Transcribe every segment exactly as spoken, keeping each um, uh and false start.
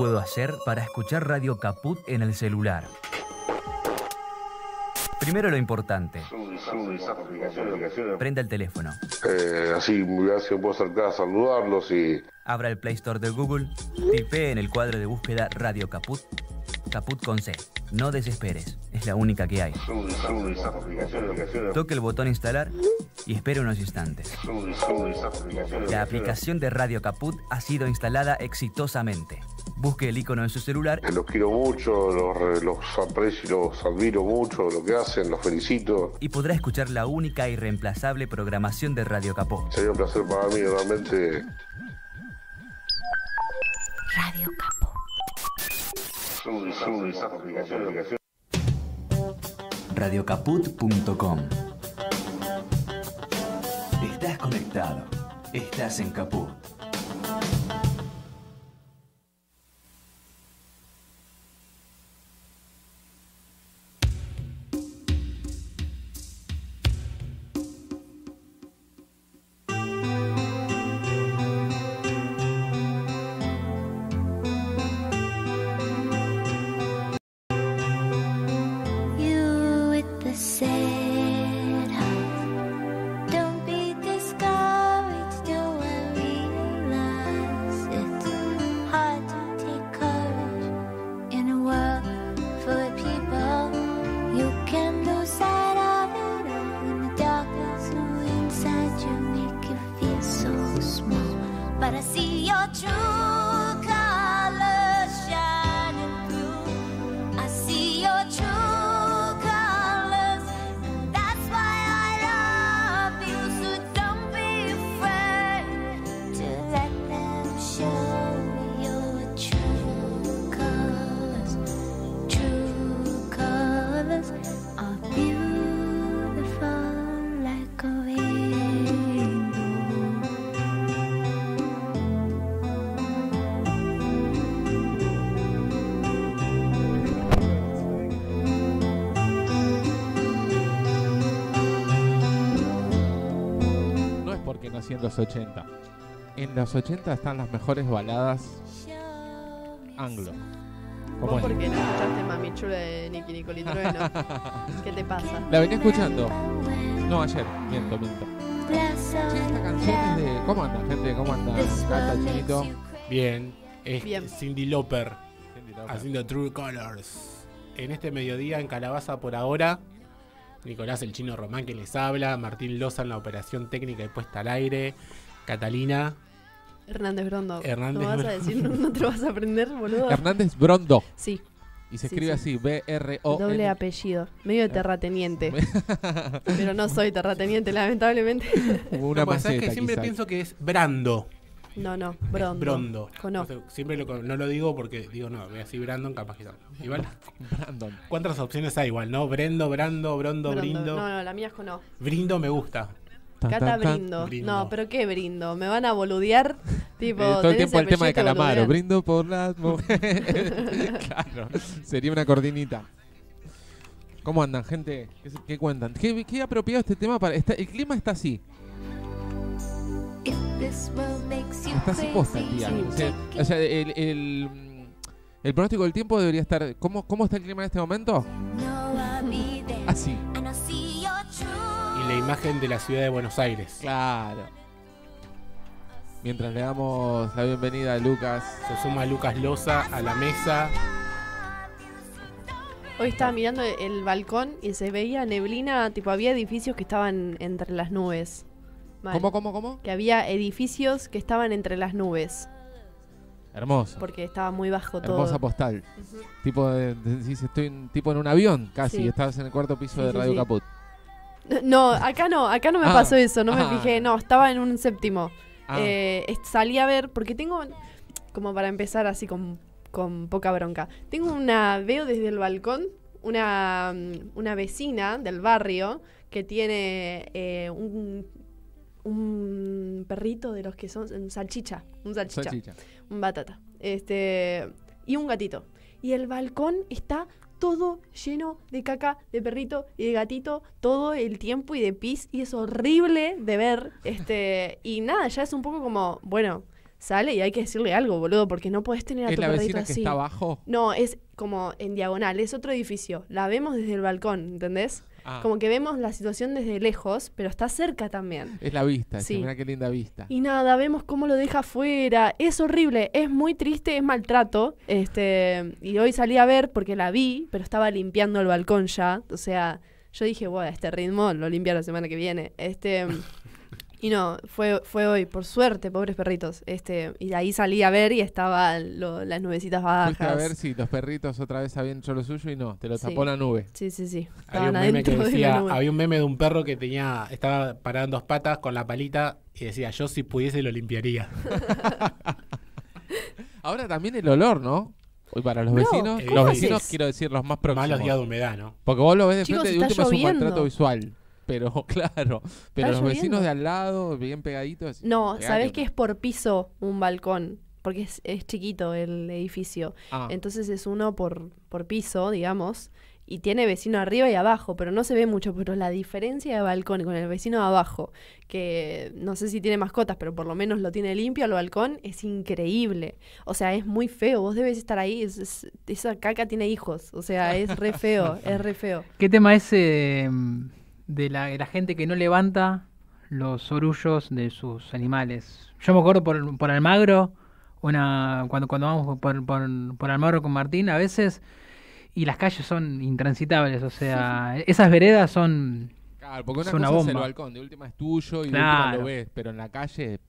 puedo hacer para escuchar Radio Caput en el celular? Primero lo importante. Prenda el teléfono. Eh, así, gracias, puedo acercar a saludarlos y... Abra el Play Store de Google, tipee en el cuadro de búsqueda Radio Caput, Caput con C. No desesperes, es la única que hay. Toque el botón instalar y espere unos instantes. La aplicación de Radio Caput ha sido instalada exitosamente. Busque el icono en su celular. Los quiero mucho, los, los aprecio, los admiro mucho, lo que hacen, los felicito. Y podrá escuchar la única y reemplazable programación de Radio Caput. Sería un placer para mí, realmente. Radio Caput. radio caput punto com. Estás conectado. Estás en Caput. En los ochenta. En los ochenta están las mejores baladas anglo. ¿Vos es? ¿Por qué no escuchaste Mami Chula de Nicky Nicolitrueno? ¿Qué te pasa? La venía escuchando. No, ayer. Miento, miento. Sí, esta canción es de... ¿Cómo anda, gente? ¿Cómo anda? ¿Canta, Chinito? Bien. Es Bien. Cyndi Lauper. Haciendo True Colors. En este mediodía en Calabaza por ahora... Nicolás el Chino Román que les habla, Martín Loza en la operación técnica y puesta al aire, Catalina Hernández Brondo. Hernández ¿No vas a decir? ¿No te lo vas a aprender, boludo? Hernández Brondo. Sí. Y se sí, escribe sí. así, B R O. Doble apellido, medio de terrateniente. Pero no soy terrateniente, lamentablemente. Una no, maceta, es que siempre quizás. Pienso que es Brando. No, no, Brondo. Brondo. No. Siempre lo, no lo digo porque digo, no, voy así Brandon, capaz que no. Igual. Brandon. ¿Cuántas opciones hay igual, no? Brendo, Brando, Brondo, Brondo. Brindo. No, no, la mía es con no. Brindo me gusta. Tan, Cata tan, brindo. brindo. No, pero ¿qué brindo? ¿Me van a boludear? Tipo, eh, todo el tiempo el tema de Calamaro. Brindo por las mujeres. Claro, sería una cortinita. ¿Cómo andan, gente? ¿Qué, qué cuentan? ¿Qué, qué apropiado este tema? Para esta, el clima está así. Está así posta el día. Sí, o sea, o sea el, el, el pronóstico del tiempo debería estar. ¿Cómo, cómo está el clima en este momento? Así. Y la imagen de la ciudad de Buenos Aires. Claro. Mientras le damos la bienvenida a Lucas. Se suma Lucas Loza a la mesa. Hoy estaba mirando el balcón y se veía neblina. Tipo, había edificios que estaban entre las nubes. Mal. ¿Cómo, cómo, cómo? Que había edificios que estaban entre las nubes. Hermoso. Porque estaba muy bajo Hermosa todo. Hermosa postal. Uh-huh. Tipo de, de, estoy en, tipo en un avión casi. Sí. Estabas en el cuarto piso sí, de Radio sí, sí. Caput. No, acá no, acá no me ah, pasó eso, no ah, me fijé. No, estaba en un séptimo. Ah. Eh, salí a ver, porque tengo, como para empezar así con, con poca bronca, tengo una, veo desde el balcón una, una vecina del barrio que tiene eh, un... un perrito de los que son un salchicha, un salchicha, salchicha. un batata, este y un gatito. Y el balcón está todo lleno de caca, de perrito y de gatito todo el tiempo y de pis y es horrible de ver, este y nada, ya es un poco como, bueno, sale y hay que decirle algo, boludo, porque no podés tener a tu perrito así. ¿Es la vecina que está abajo? No, es como en diagonal, es otro edificio. La vemos desde el balcón, ¿entendés? Ah. Como que vemos la situación desde lejos, pero está cerca también. Es la vista, sí. Mirá qué linda vista. Y nada, vemos cómo lo deja afuera. Es horrible, es muy triste, es maltrato. Este, y hoy salí a ver porque la vi, pero estaba limpiando el balcón ya. O sea, yo dije, bueno, a este ritmo lo limpio la semana que viene. Este... Y no, fue, fue hoy, por suerte, pobres perritos. Este, y de ahí salí a ver y estaban las nubecitas bajas. Fuiste a ver si los perritos otra vez habían hecho lo suyo y no, te lo tapó sí. la nube. Sí, sí, sí. Estaban había un meme que decía, de había un meme de un perro que tenía, estaba parado en dos patas con la palita y decía, yo si pudiese lo limpiaría. Ahora también el olor, ¿no? Hoy para los no, vecinos, los vecinos es? quiero decir los más próximos. Más los días de humedad, ¿no? Porque vos lo ves de Chicos, frente y de última lloviendo. es un maltrato visual. Pero claro, pero los lloviendo? vecinos de al lado, bien pegaditos. No, pegaditos. Sabés que es por piso un balcón, porque es, es chiquito el edificio. Ah. Entonces es uno por, por piso, digamos, y tiene vecino arriba y abajo, pero no se ve mucho. Pero la diferencia de balcón con el vecino de abajo, que no sé si tiene mascotas, pero por lo menos lo tiene limpio el balcón, es increíble. O sea, es muy feo, vos debes estar ahí, es, es, esa caca tiene hijos, o sea, es re feo, es re feo. ¿Qué tema es... Eh... De la, de la gente que no levanta los orullos de sus animales? Yo me acuerdo por, por Almagro, una, cuando, cuando vamos por, por, por Almagro con Martín a veces, y las calles son intransitables, o sea, sí, sí. esas veredas son, claro, porque una, son cosa una bomba. Es el balcón, de última es tuyo y claro. de última lo ves, pero en la calle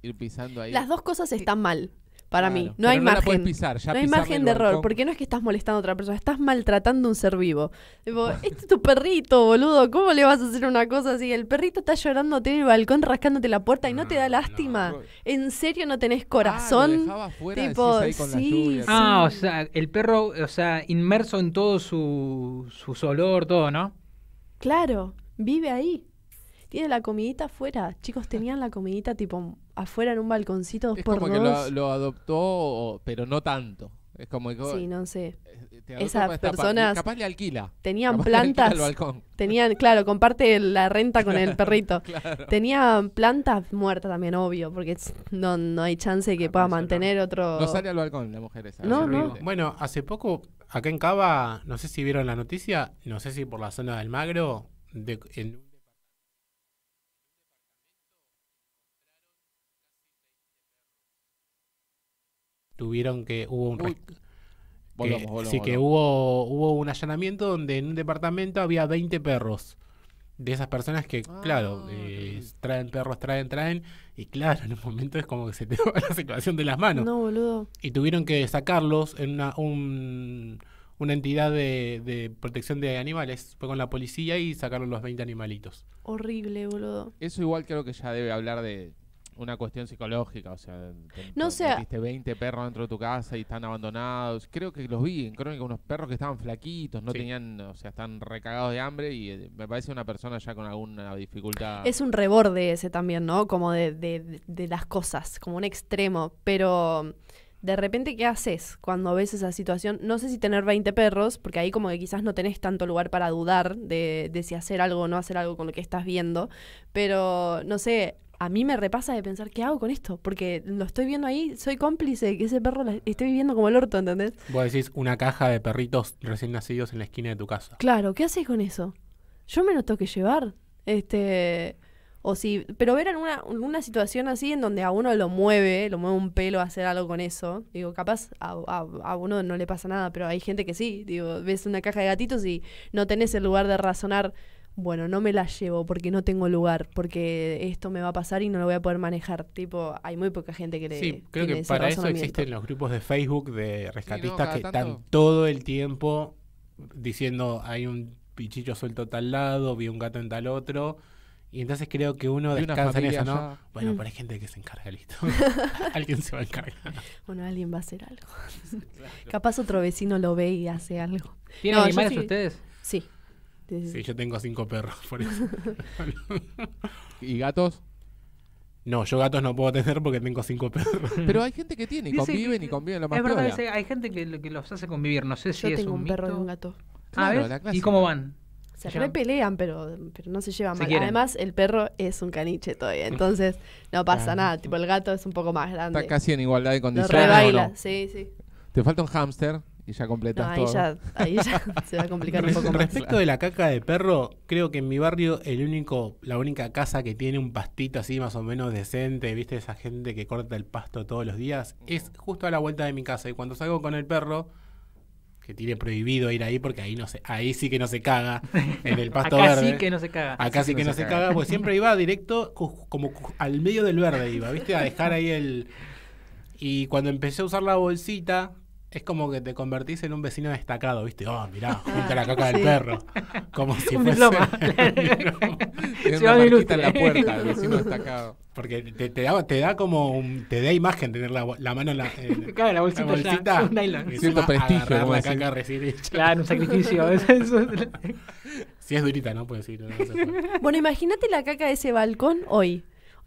ir pisando ahí. Las dos cosas están mal. Para claro, mí, no hay no margen, pisar, no hay margen de error, porque no es que estás molestando a otra persona, estás maltratando a un ser vivo. Tipo, este es tu perrito, boludo, ¿cómo le vas a hacer una cosa así? El perrito está llorando, tiene el balcón rascándote la puerta y no, no te da lástima. No, no. ¿En serio no tenés corazón? Ah, fuera, tipo, ahí con sí, lluvia, sí. Ah, o sea, el perro, o sea, inmerso en todo su, su olor, todo, ¿no? Claro, vive ahí. Tiene la comidita afuera. Chicos, tenían la comidita tipo afuera en un balconcito dos es por como dos. Como que lo, lo adoptó, pero no tanto. Es como que... Sí, no sé. Esas personas... Capaz le alquila. Tenían plantas... Alquila el balcón. Tenían, claro, comparte la renta con el perrito. Claro. Tenían plantas muertas también, obvio, porque no, no hay chance que ah, pueda mantener no. otro... No sale al balcón la mujer esa. No, no. Bueno, hace poco, acá en Cava, no sé si vieron la noticia, no sé si por la zona de Almagro, de... En... tuvieron que hubo un que, volvamos, volvamos, sí, volvamos. que hubo hubo un allanamiento donde en un departamento había veinte perros de esas personas que ah, claro eh, traen perros traen traen y claro en un momento es como que se te va la situación de las manos. No, boludo. Y tuvieron que sacarlos en una un, una entidad de, de protección de animales, fue con la policía y sacaron los veinte animalitos. Horrible, boludo. Eso igual creo que ya debe hablar de una cuestión psicológica, o sea, te, no te, sea... metiste veinte perros dentro de tu casa y están abandonados. Creo que los vi en Crónica, unos perros que estaban flaquitos, no sí. tenían, o sea, están recagados de hambre y eh, me parece una persona ya con alguna dificultad. Es un reborde ese también, ¿no? Como de, de, de, de las cosas, como un extremo, pero... De repente, ¿qué haces cuando ves esa situación? No sé si tener veinte perros, porque ahí como que quizás no tenés tanto lugar para dudar de, de si hacer algo o no hacer algo con lo que estás viendo, pero, no sé, a mí me repasa de pensar, ¿qué hago con esto? Porque lo estoy viendo ahí, soy cómplice de que ese perro la esté viviendo como el orto, ¿entendés? Vos decís una caja de perritos recién nacidos en la esquina de tu casa. Claro, ¿qué haces con eso? Yo me lo tengo que llevar, este... O si, pero ver alguna, alguna situación así en donde a uno lo mueve, lo mueve un pelo a hacer algo con eso. Digo, capaz a, a, a uno no le pasa nada, pero hay gente que sí. Digo, ves una caja de gatitos y no tenés el lugar de razonar, bueno, no me la llevo porque no tengo lugar, porque esto me va a pasar y no lo voy a poder manejar. Tipo, hay muy poca gente que le sí, creo que para eso existen los grupos de Facebook de rescatistas sí, no, que tanto. están todo el tiempo diciendo, hay un pichicho suelto tal lado, vi un gato en tal otro... Y entonces creo que uno descansa en eso, ¿no? Ya. Bueno, mm. pero hay gente que se encarga, listo. Alguien se va a encargar. Bueno, alguien va a hacer algo. Claro. Capaz otro vecino lo ve y hace algo. ¿Tienen no, animales sí. ustedes? Sí. Entonces, sí, yo tengo cinco perros, por eso. ¿Y gatos? No, yo gatos no puedo tener porque tengo cinco perros. Pero hay gente que tiene y conviven y conviven lo más. Es verdad, que hay gente que, que los hace convivir. No sé yo si es un, un perro mito. Y un gato. Claro, ah, ¿ves? ¿Y cómo van? Se repelean, pero, pero no se llevan mal. Además, el perro es un caniche todavía, entonces no pasa ah. nada. Tipo, el gato es un poco más grande. Está casi en igualdad de condiciones. Lo rebaila, no. sí, sí. Te falta un hámster y ya completas no, ahí todo. Ya, ahí ya se va a complicar un poco más. Respecto de la caca de perro, creo que en mi barrio el único, la única casa que tiene un pastito así más o menos decente, viste, esa gente que corta el pasto todos los días, es justo a la vuelta de mi casa. Y cuando salgo con el perro... que tiene prohibido ir ahí porque ahí no se, ahí sí que no se caga en el pasto acá verde. Acá sí que no se caga. Acá sí que, que no se, se caga, caga pues siempre iba directo como al medio del verde iba, ¿viste? A dejar ahí el... Y cuando empecé a usar la bolsita, es como que te convertís en un vecino destacado, ¿viste? Oh, mirá, junta ah, la caca sí. del perro. Como si fuese... Loma. Tiene una marquita en la puerta, el vecino destacado. Porque te, te, da, te da como un, te da imagen tener la, la mano en la, eh, claro, la bolsita, la bolsita ya, un nylon. Cierto prestigio. La caca recién hecha. Claro, un sacrificio. Eso, eso. Si es durita, ¿no? Puedes ir. No, no bueno, imagínate la caca de ese balcón hoy.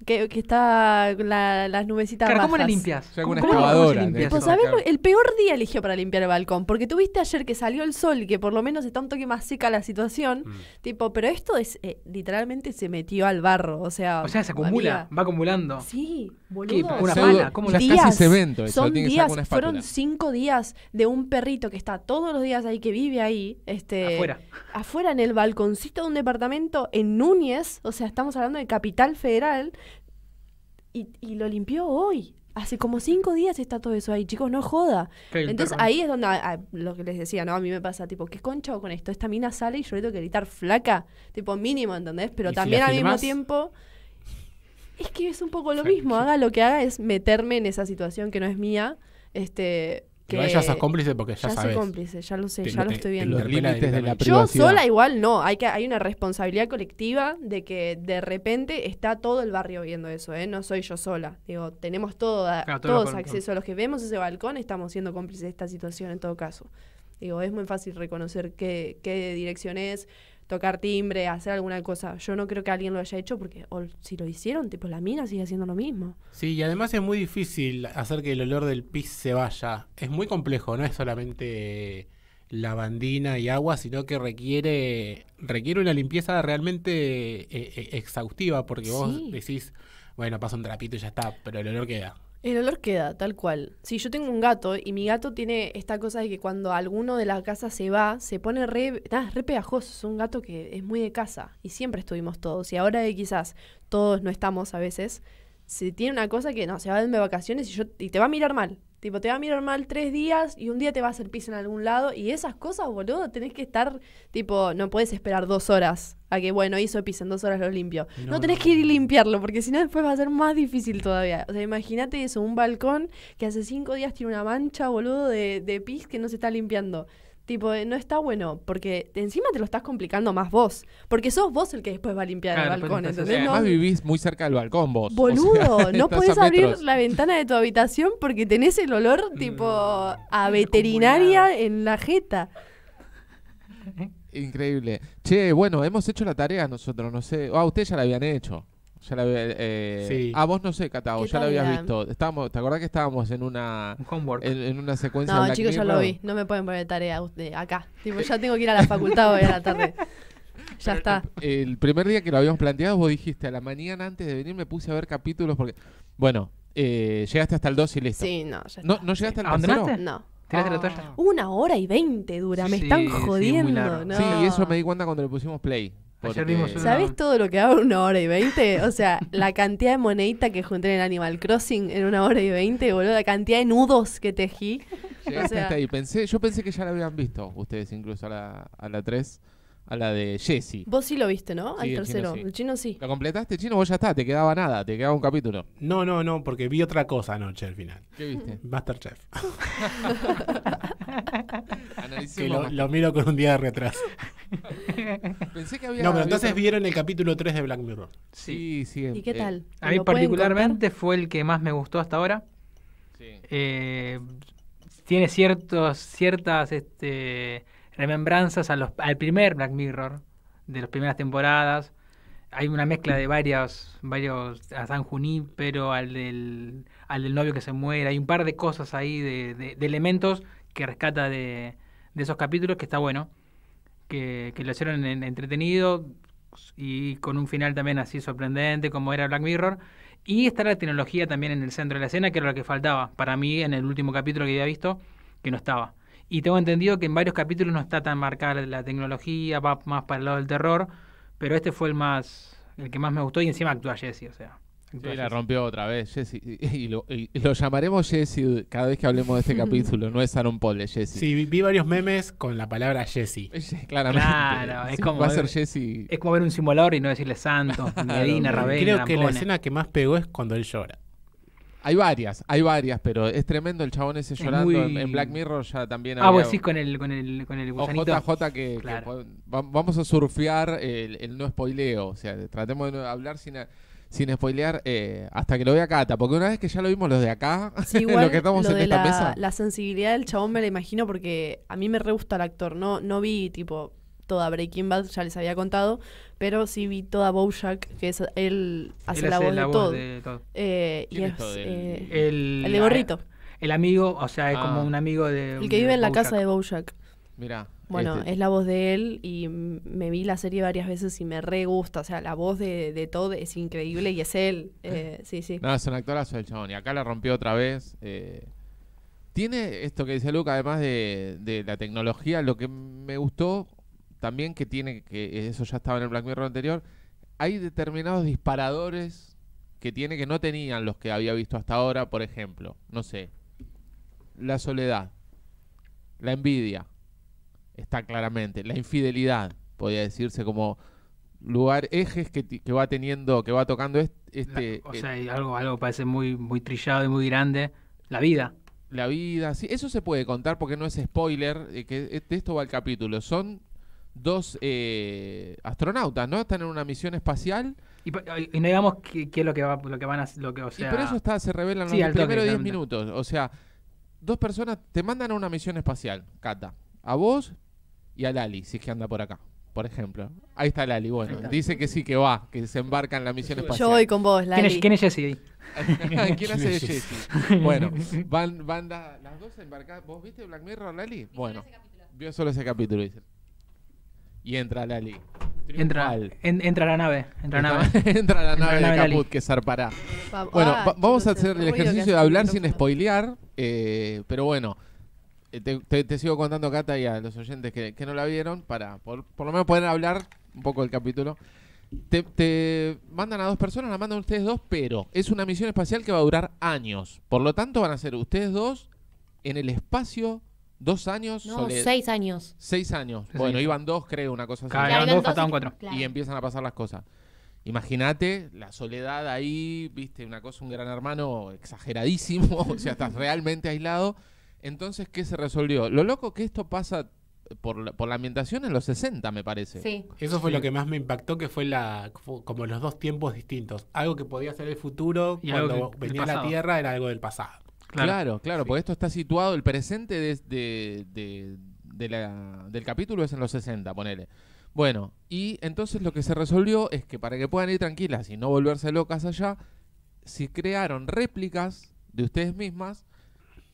Que, que está la, las nubecitas claro, bajas. ¿Cómo la limpias? ¿Cómo, ¿Cómo, ¿cómo se limpias? Pues, ¿sabés? El peor día eligió para limpiar el balcón. Porque tuviste ayer que salió el sol, que por lo menos está un toque más seca la situación. Mm. Tipo, pero esto es eh, literalmente se metió al barro. O sea, o sea se acumula, amiga. Va acumulando. Sí, boludo. ¿Qué? Una pala, ¿cómo las casi cemento? Eso, son días, que una fueron cinco días de un perrito que está todos los días ahí, que vive ahí. Este, afuera. Afuera, en el balconcito de un departamento en Núñez. O sea, estamos hablando de Capital Federal. Y, y lo limpió hoy. Hace como cinco días está todo eso ahí, chicos, no joda. Entonces perro. Ahí es donde, a, a, lo que les decía, ¿no? A mí me pasa, tipo, ¿qué concha hago con esto? Esta mina sale y yo le tengo que gritar flaca, tipo mínimo, ¿entendés? Pero también si al filmás? Mismo tiempo... Es que es un poco lo mismo, haga lo que haga, es meterme en esa situación que no es mía, este... Que no, ya sos cómplice porque ya, ya sabes. Ya soy cómplice, ya lo sé, te, ya lo te, estoy viendo. Los límites de la privacidad. Yo sola igual no, hay que hay una responsabilidad colectiva de que de repente está todo el barrio viendo eso, ¿eh? No soy yo sola. Digo, tenemos toda, claro, todo todos acceso a los que vemos ese balcón, estamos siendo cómplices de esta situación en todo caso. Digo, es muy fácil reconocer qué, qué dirección es, tocar timbre, hacer alguna cosa. Yo no creo que alguien lo haya hecho porque o, si lo hicieron, tipo la mina sigue haciendo lo mismo. Sí, y además es muy difícil hacer que el olor del pis se vaya. Es muy complejo, no es solamente lavandina y agua, sino que requiere requiere una limpieza realmente eh, eh, exhaustiva porque vos sí. decís, bueno, pasa un trapito y ya está, pero el olor queda. El olor queda, tal cual. Sí, yo tengo un gato y mi gato tiene esta cosa de que cuando alguno de la casa se va, se pone re, nada, re pegajoso. Es un gato que es muy de casa y siempre estuvimos todos. Y ahora que quizás todos no estamos a veces, se tiene una cosa que no, se va de vacaciones y, yo, y te va a mirar mal. Tipo, te va a mirar mal tres días y un día te va a hacer pis en algún lado. Y esas cosas, boludo, tenés que estar, tipo, no puedes esperar dos horas a que, bueno, hizo pis, en dos horas lo limpio. No, no tenés no. que ir y limpiarlo, porque si no después va a ser más difícil todavía. O sea, imagínate eso, un balcón que hace cinco días tiene una mancha, boludo, de, de pis que no se está limpiando. Tipo, no está bueno, porque encima te lo estás complicando más vos. Porque sos vos el que después va a limpiar claro, el balcón, ¿entendés? ¿No? Además vivís muy cerca del balcón vos. Boludo, o sea, no podés abrir la ventana de tu habitación porque tenés el olor, tipo, no, a veterinaria en la jeta. Increíble. Che, bueno, hemos hecho la tarea nosotros, no sé. Ah, oh, ustedes ya la habían hecho. Ya la había, eh, sí. Ah, vos no sé, Catao, ya lo habías visto. Estábamos, ¿te acordás que estábamos en una un en, en una secuencia? No, Black chicos, Mirror? Ya lo vi. No me pueden poner tarea usted, acá. Tipo, ya tengo que ir a la facultad hoy a la tarde. Ya está. El primer día que lo habíamos planteado, vos dijiste, a la mañana antes de venir me puse a ver capítulos porque... Bueno, eh, llegaste hasta el dos y listo. Sí, no, ya está. ¿No, no llegaste sí. al tercero? No. Ah. Una hora y veinte dura, me sí, están jodiendo. Sí, no. sí, y eso me di cuenta cuando le pusimos play. Porque... ¿Sabés todo lo que hago en una hora y veinte? O sea, la cantidad de monedita que junté en Animal Crossing en una hora y veinte, boludo, la cantidad de nudos que tejí. Llegaste o sea... hasta ahí. Pensé, yo pensé que ya la habían visto ustedes, incluso a la, a la tres, a la de Jessie. Vos sí lo viste, ¿no? Sí, Al tercero. El chino sí. ¿Lo completaste, chino? Vos ya está, te quedaba nada, te quedaba un capítulo. No, no, no, porque vi otra cosa anoche al final. ¿Qué viste? MasterChef. Que lo, lo miro con un día de retraso. Pensé que había... No, pero entonces había... vieron el capítulo tres de Black Mirror. Sí, sí. sí ¿Y qué eh, tal? A mí particularmente contar? Fue el que más me gustó hasta ahora. Sí. Eh, tiene ciertos, ciertas este, remembranzas a los, al primer Black Mirror de las primeras temporadas. Hay una mezcla de varios, varios a San Junípero, al del, al del novio que se muere. Hay un par de cosas ahí, de, de, de elementos que rescata de, de esos capítulos que está bueno. que, que lo hicieron en, entretenido y con un final también así sorprendente como era Black Mirror. Y está la tecnología también en el centro de la escena, que era lo que faltaba para mí en el último capítulo que había visto, que no estaba. Y tengo entendido que en varios capítulos no está tan marcada la tecnología, va más para el lado del terror, pero este fue el más el que más me gustó, y encima actúa Jesse, o sea. Sí, la Jesse rompió otra vez, Jesse. Y lo, y lo llamaremos Jesse cada vez que hablemos de este capítulo, no es Aaron Paul, es Jesse. Sí, vi varios memes con la palabra Jesse. Claramente. Claro, es sí, como va ver, a ser Jesse. Es como ver un simulador y no decirle Santos, Medina, Ravena. Creo que Lampone. La escena que más pegó es cuando él llora. Hay varias, hay varias, pero es tremendo el chabón ese llorando. Es muy... En Black Mirror ya también. Ah, había... vos sí, con el, con el, con el gusanito. O J J que, claro, que vamos a surfear el, el no spoileo. O sea, tratemos de no hablar sin, a, sin spoilear eh, hasta que lo vea Cata. Porque una vez que ya lo vimos los de acá, sí, igual, lo que estamos lo en de esta la, mesa. La sensibilidad del chabón me la imagino, porque a mí me re gusta el actor. No, no vi tipo toda Breaking Bad, ya les había contado, pero sí vi toda BoJack, que es él hace, él hace la voz, la de, voz todo. de todo. Eh, y es, todo eh, el, el de gorrito. El amigo, o sea, es ah. como un amigo de... El que vive en la casa de BoJack. Mirá. Bueno, este. es la voz de él, y me vi la serie varias veces y me re gusta. O sea, la voz de, de Todd es increíble y es él. Eh, sí, sí. No, es un actorazo el chabón, y acá la rompió otra vez. Eh. Tiene esto que dice Luca, además de, de la tecnología, lo que me gustó... También que tiene, que eso ya estaba en el Black Mirror anterior, hay determinados disparadores que tiene que no tenían los que había visto hasta ahora. Por ejemplo, no sé, la soledad, la envidia, está claramente, la infidelidad, podría decirse, como lugar, ejes que, que va teniendo, que va tocando este... este la, o sea, el, algo, algo parece muy, muy trillado y muy grande, la vida. La vida, sí, eso se puede contar porque no es spoiler, eh, que de esto va el capítulo, son... Dos eh, astronautas, ¿no? Están en una misión espacial. Y, y no digamos qué es lo que, va, lo que van a... Lo que, o sea... Y por eso está, se revelan sí, los primeros diez minutos. O sea, dos personas te mandan a una misión espacial, Cata. A vos y a Lali, si es que anda por acá, por ejemplo. Ahí está Lali, bueno. Está. Dice que sí, que va, que se embarca en la misión espacial. Yo voy con vos, Lali. ¿Quién es, quién es Jesse? ¿Quién hace de Jesse? Bueno, van, van la, las dos embarcadas. ¿Vos viste Black Mirror, Lali? Bueno, vio solo ese capítulo, dice. Y entra Lali. Entra, en, entra la nave. Entra, entra, nave. entra la nave entra de Caput, que zarpará. Va, bueno, ah, va, vamos a hacer el ejercicio de hablar sin spoilear. Eh, pero bueno, te, te, te sigo contando, Cata, y a los oyentes que, que no la vieron, para por, por lo menos poder hablar un poco del capítulo. Te, te mandan a dos personas, la mandan ustedes dos, pero es una misión espacial que va a durar años. Por lo tanto, van a ser ustedes dos en el espacio... Dos años. No, sole... seis años. Seis años. Seis bueno, años. Iban dos, creo, una cosa así. Claro, iban dos, faltaban cuatro. Claro. Y empiezan a pasar las cosas. Imagínate la soledad ahí, viste, una cosa, un gran hermano exageradísimo, o sea, estás realmente aislado. Entonces, ¿qué se resolvió? Lo loco que esto pasa por la, por la ambientación en los sesenta, me parece. Sí. Eso fue sí. lo que más me impactó, que fue la fue como los dos tiempos distintos. Algo que podía ser el futuro, y cuando que, venía la Tierra, era algo del pasado. Claro, claro, claro sí. porque esto está situado, el presente de, de, de, de la, del capítulo es en los sesenta, ponele. Bueno, y entonces lo que se resolvió es que para que puedan ir tranquilas y no volverse locas allá, si crearon réplicas de ustedes mismas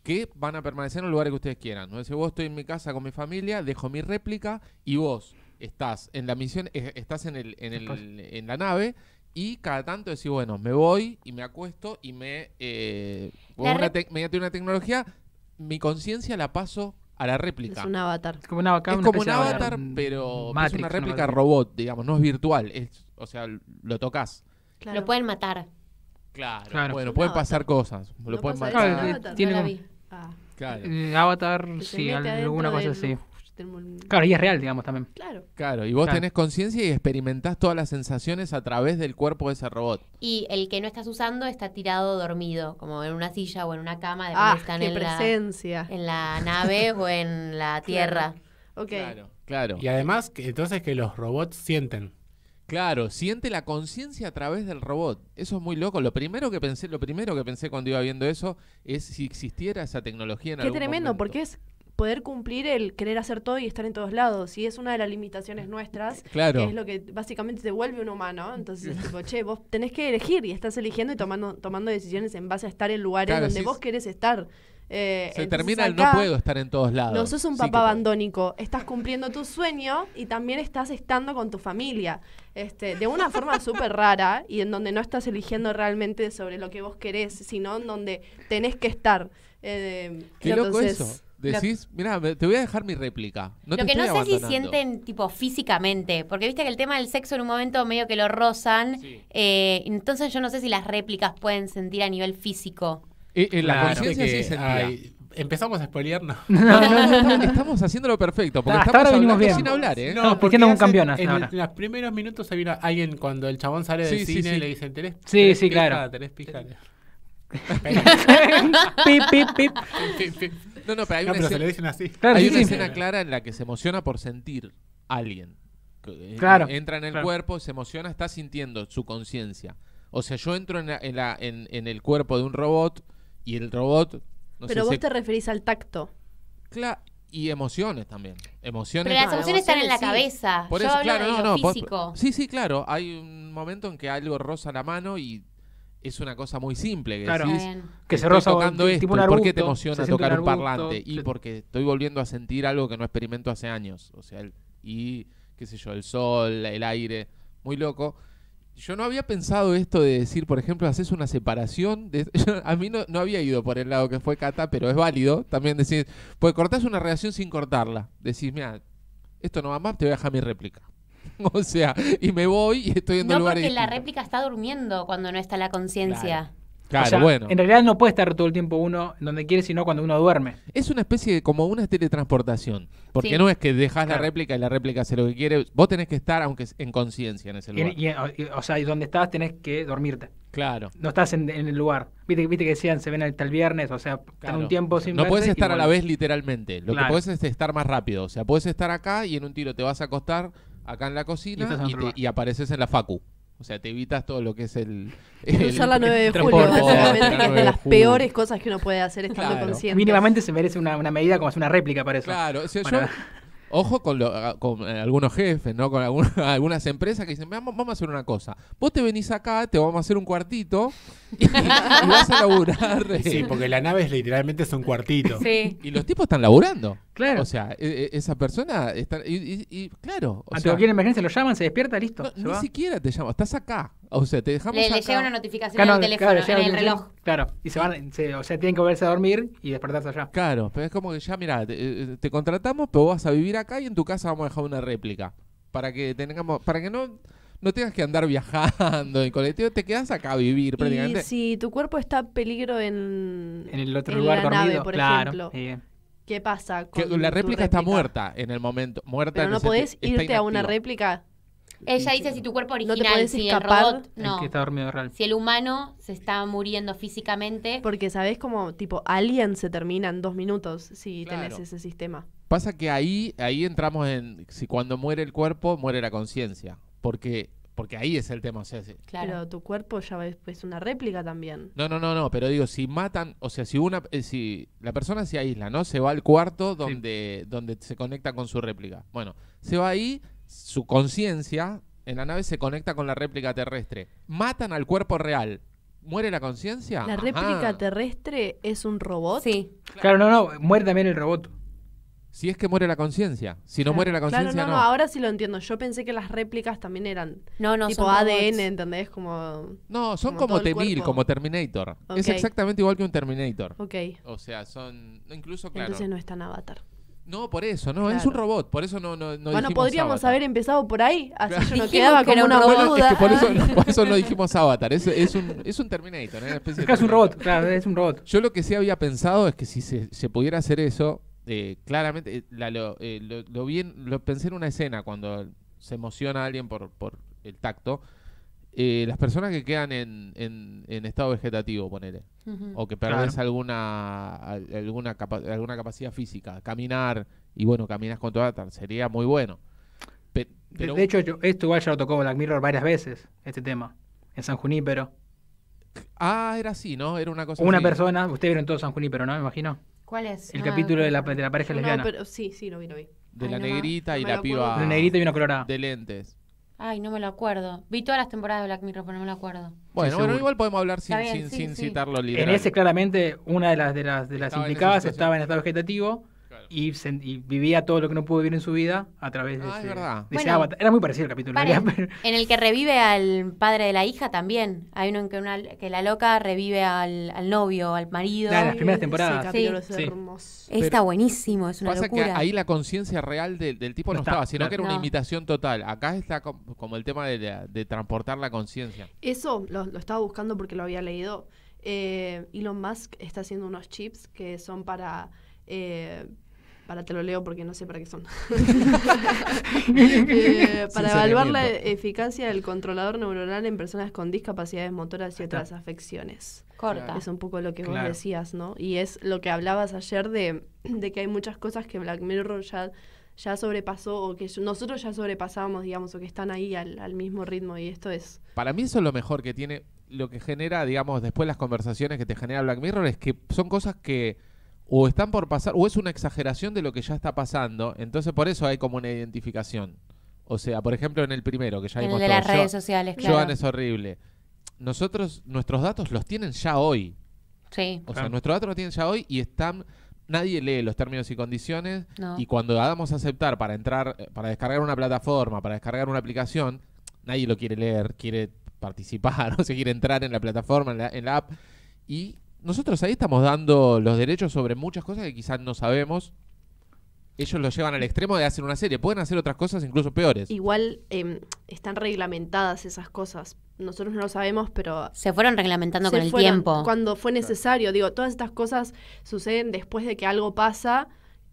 que van a permanecer en los lugares que ustedes quieran. ¿No? Si vos estoy en mi casa con mi familia, dejo mi réplica y vos estás en la misión, estás en, el, en, el, en la nave... Y cada tanto decís, bueno, me voy y me acuesto y me... Eh, una mediante una tecnología, mi conciencia la paso a la réplica. Es un avatar. Es como un avatar, es como un avatar pero Matrix, es una réplica no robot, digamos, no es virtual. Es, o sea, lo tocas. Claro. Lo pueden matar. Claro, claro. bueno, pueden avatar. pasar cosas. Lo no pueden matar. Claro, tiene no la vi. Ah. Claro. Avatar, sí, alguna cosa así. Claro, y es real, digamos, también. Claro. Claro, y vos claro. tenés conciencia y experimentás todas las sensaciones a través del cuerpo de ese robot. Y el que no estás usando está tirado dormido, como en una silla o en una cama, depende ah, están en presencia. La en la nave o en la Tierra. Claro. Okay. Claro, claro. Y además, que, entonces que los robots sienten. Claro, siente la conciencia a través del robot. Eso es muy loco. Lo primero que pensé, lo primero que pensé cuando iba viendo eso es si existiera esa tecnología en Qué algún momento. Qué tremendo, porque es poder cumplir el querer hacer todo y estar en todos lados. Y es una de las limitaciones nuestras. Claro. Que es lo que básicamente te vuelve un humano. Entonces, tipo, che, vos tenés que elegir y estás eligiendo y tomando, tomando decisiones en base a estar en lugares claro, donde si vos es... querés estar. Eh, Se termina el no puedo estar en todos lados. No sos un papá sí abandónico, estás cumpliendo tu sueño y también estás estando con tu familia, este, de una forma súper rara, y en donde no estás eligiendo realmente sobre lo que vos querés, sino en donde tenés que estar. Eh, Qué entonces, loco eso. Decís, mira, te voy a dejar mi réplica. No lo que no sé si sienten tipo físicamente, porque viste que el tema del sexo en un momento medio que lo rozan, sí. eh, entonces yo no sé si las réplicas pueden sentir a nivel físico. Eh, en la claro, conciencia sí sentía. Ay, empezamos a spoilearnos. No, no, no, no, estamos, estamos haciéndolo perfecto, porque hasta estamos hablando bien. Sin hablar, ¿eh? No, no ¿por qué no un campeonato? En, no, no. en los primeros minutos hay alguien cuando el chabón sale del sí, cine sí, sí. le dicen, tenés, sí, tenés sí, pija, claro. tenés pija. pip, pip, pip. Pip, pip. No, no, pero hay no, una, pero escena, se le dicen así. Claro, hay sí, una sí. escena clara en la que se emociona por sentir a alguien. Claro. Entra en el claro. cuerpo, se emociona, está sintiendo su conciencia. O sea, yo entro en, la, en, la, en, en el cuerpo de un robot y el robot... No pero sé, vos se... te referís al tacto. Claro, y emociones también. Emociones pero las no, emociones están en la sí. cabeza. Por yo eso, hablo claro, de no, lo no, físico. Vos... Sí, sí, claro. Hay un momento en que algo roza la mano y... Es una cosa muy simple. Que claro. decís, que se roza tocando esto. Tipo ¿Por qué te emociona tocar un, arbusto, un parlante? Y porque estoy volviendo a sentir algo que no experimento hace años. O sea, el, y qué sé yo, el sol, el aire. Muy loco. Yo no había pensado esto de decir, por ejemplo, haces una separación. De, yo, a mí no, no había ido por el lado que fue Cata, pero es válido. También decir, pues cortás una relación sin cortarla. Decís, mira, esto no va más, te voy a dejar mi réplica. O sea, y me voy y estoy en no, lugares. No, porque la réplica está durmiendo cuando no está la conciencia. Claro, claro o sea, bueno. En realidad no puede estar todo el tiempo uno donde quiere, sino cuando uno duerme. Es una especie de como una teletransportación. Porque sí. no es que dejas claro. la réplica y la réplica hace lo que quiere. Vos tenés que estar, aunque en conciencia, en ese lugar. Y, y, o sea, y donde estás tenés que dormirte. Claro. No estás en, en el lugar. Viste, viste que decían, se ven hasta el viernes, o sea, claro. están un tiempo sin No podés estar a la vez literalmente. Lo claro. que podés es estar más rápido. O sea, podés estar acá y en un tiro te vas a acostar... acá en la cocina y, y, te, y apareces en la facu. O sea, te evitas todo lo que es el... Cruzar la nueve de julio, básicamente, que es de las peores cosas que uno puede hacer estando claro. consciente. Mínimamente se merece una, una medida como es una réplica para eso. Claro, o sea, para... yo... Ojo con, lo, con algunos jefes, ¿no? Con alguna, algunas empresas que dicen, vamos, vamos a hacer una cosa. Vos te venís acá, te vamos a hacer un cuartito y, y vas a laburar. Eh. Sí, porque la nave es, literalmente es un cuartito. Sí. Y los tipos están laburando. Claro. O sea, e, e, esa persona está... Y, y, y claro. O Ante sea, cualquier emergencia lo llaman, se despierta, listo. No, ni va. siquiera te llaman, estás acá. O sea, te dejamos le, acá. Le llega una notificación claro, en el teléfono, claro, en el reloj. Claro, y se van, se, o sea, tienen que volverse a dormir y despertarse allá. Claro, pero es como que ya, mira, te, te contratamos, pero vas a vivir acá y en tu casa vamos a dejar una réplica. Para que tengamos, para que no, no tengas que andar viajando en colectivo, te quedas acá a vivir prácticamente. Y si tu cuerpo está en peligro en, en el otro en lugar la dormido, nave, por claro, ejemplo. Sí. ¿Qué pasa? Con que la réplica, réplica está muerta en el momento. Muerta pero no podés irte inactiva. A una réplica. Ella dice si tu cuerpo original, no te podés si escapar, el robot, no. El que está dormido real. Si el humano se está muriendo físicamente. Porque sabés como, tipo, Alien se termina en dos minutos si claro. tenés ese sistema. Pasa que ahí, ahí entramos en, si cuando muere el cuerpo, muere la conciencia. Porque, porque ahí es el tema. O sea, si, claro, pero tu cuerpo ya es pues, una réplica también. No, no, no, no, pero digo, si matan, o sea, si una eh, si la persona se aísla, ¿no? Se va al cuarto donde, sí. donde se conecta con su réplica. Bueno, se va ahí... Su conciencia en la nave se conecta con la réplica terrestre. Matan al cuerpo real. ¿Muere la conciencia? ¿La Ajá. réplica terrestre es un robot? Sí. Claro, no, no. Muere también el robot. Si es que muere la conciencia. Si claro. no muere la conciencia, claro, no, no. no. Ahora sí lo entiendo. Yo pensé que las réplicas también eran no, no, tipo A D N, robots. ¿Entendés? Como No, son como, como T mil, como Terminator. Okay. Es exactamente igual que un Terminator. Ok. O sea, son... Incluso, claro. Entonces no es tan Avatar. No, por eso, no, claro. es un robot, por eso no, no, no bueno, podríamos Avatar. Haber empezado por ahí, así claro. yo no quedaba como que una boluda. Es que por, eso, no, por eso no dijimos Avatar, es, es, un, es un Terminator. ¿Eh? Una especie es de un robot, claro, es un robot. Yo lo que sí había pensado es que si se, se pudiera hacer eso, eh, claramente, eh, la, lo, eh, lo, lo, vi en, lo pensé en una escena cuando se emociona a alguien por, por el tacto, eh, las personas que quedan en, en, en estado vegetativo, ponele. Uh-huh. O que perdés claro. alguna alguna, capa alguna capacidad física. Caminar, y bueno, caminas con tu avatar. Sería muy bueno. Pe pero de, de hecho, yo, esto igual ya lo tocó Black Mirror varias veces, este tema. En San Junípero. Ah, era así, ¿no? Era una cosa Una así. persona, ustedes vieron todo San Junípero, ¿no? Me imagino. ¿Cuál es? El ah, capítulo de la, de la pareja no, lesbiana. Pero, sí, sí, lo vi, lo vi. De Ay, la no, negrita no y la piba. De la negrita y una colorada. De lentes. Ay, no me lo acuerdo. Vi todas las temporadas de Black Mirror, pero no me lo acuerdo. Bueno, sí, bueno, igual podemos hablar sin, bien, sin, sí, sin sí. citarlo literal. En ese, claramente, una de las de las, de las implicadas estaba en estado vegetativo, claro, y, se, y vivía todo lo que no pudo vivir en su vida a través de, ah, ese, es verdad. de bueno, ese avatar. Era muy parecido el capítulo. Para, pero... En el que revive al padre de la hija también. Hay uno en que, una, que la loca revive al, al novio, al marido. Claro, en las primeras temporadas. Sí, sí. Es hermoso. Está pero buenísimo, es una pasa locura. Que ahí la conciencia real de, del tipo no, no estaba, está, sino claro. que era una no. imitación total. Acá está como el tema de, la, de transportar la conciencia. Eso lo, lo estaba buscando porque lo había leído. Eh, Elon Musk está haciendo unos chips que son para... Eh, para te lo leo porque no sé para qué son. eh, para evaluar la eficacia del controlador neuronal en personas con discapacidades motoras y otras afecciones. Corta. Es un poco lo que claro. vos decías, ¿no? Y es lo que hablabas ayer de, de que hay muchas cosas que Black Mirror ya, ya sobrepasó o que nosotros ya sobrepasamos, digamos, o que están ahí al, al mismo ritmo y esto es... Para mí eso es lo mejor que tiene, lo que genera, digamos, después las conversaciones que te genera Black Mirror es que son cosas que... o están por pasar, o es una exageración de lo que ya está pasando, entonces por eso hay como una identificación. O sea, por ejemplo, en el primero, que ya vimos todo. En el de las redes sociales, claro. Joan es horrible. Nosotros, nuestros datos los tienen ya hoy. Sí. O sea, nuestros datos los tienen ya hoy y están... Nadie lee los términos y condiciones. No. Y cuando damos a aceptar para entrar, para descargar una plataforma, para descargar una aplicación, nadie lo quiere leer, quiere participar, o sea, quiere entrar en la plataforma, en la, en la app. Y... nosotros ahí estamos dando los derechos sobre muchas cosas que quizás no sabemos. Ellos lo llevan al extremo de hacer una serie. Pueden hacer otras cosas incluso peores. Igual eh, están reglamentadas esas cosas. Nosotros no lo sabemos, pero... Se fueron reglamentando se con fueron el tiempo. Cuando fue necesario. Digo, todas estas cosas suceden después de que algo pasa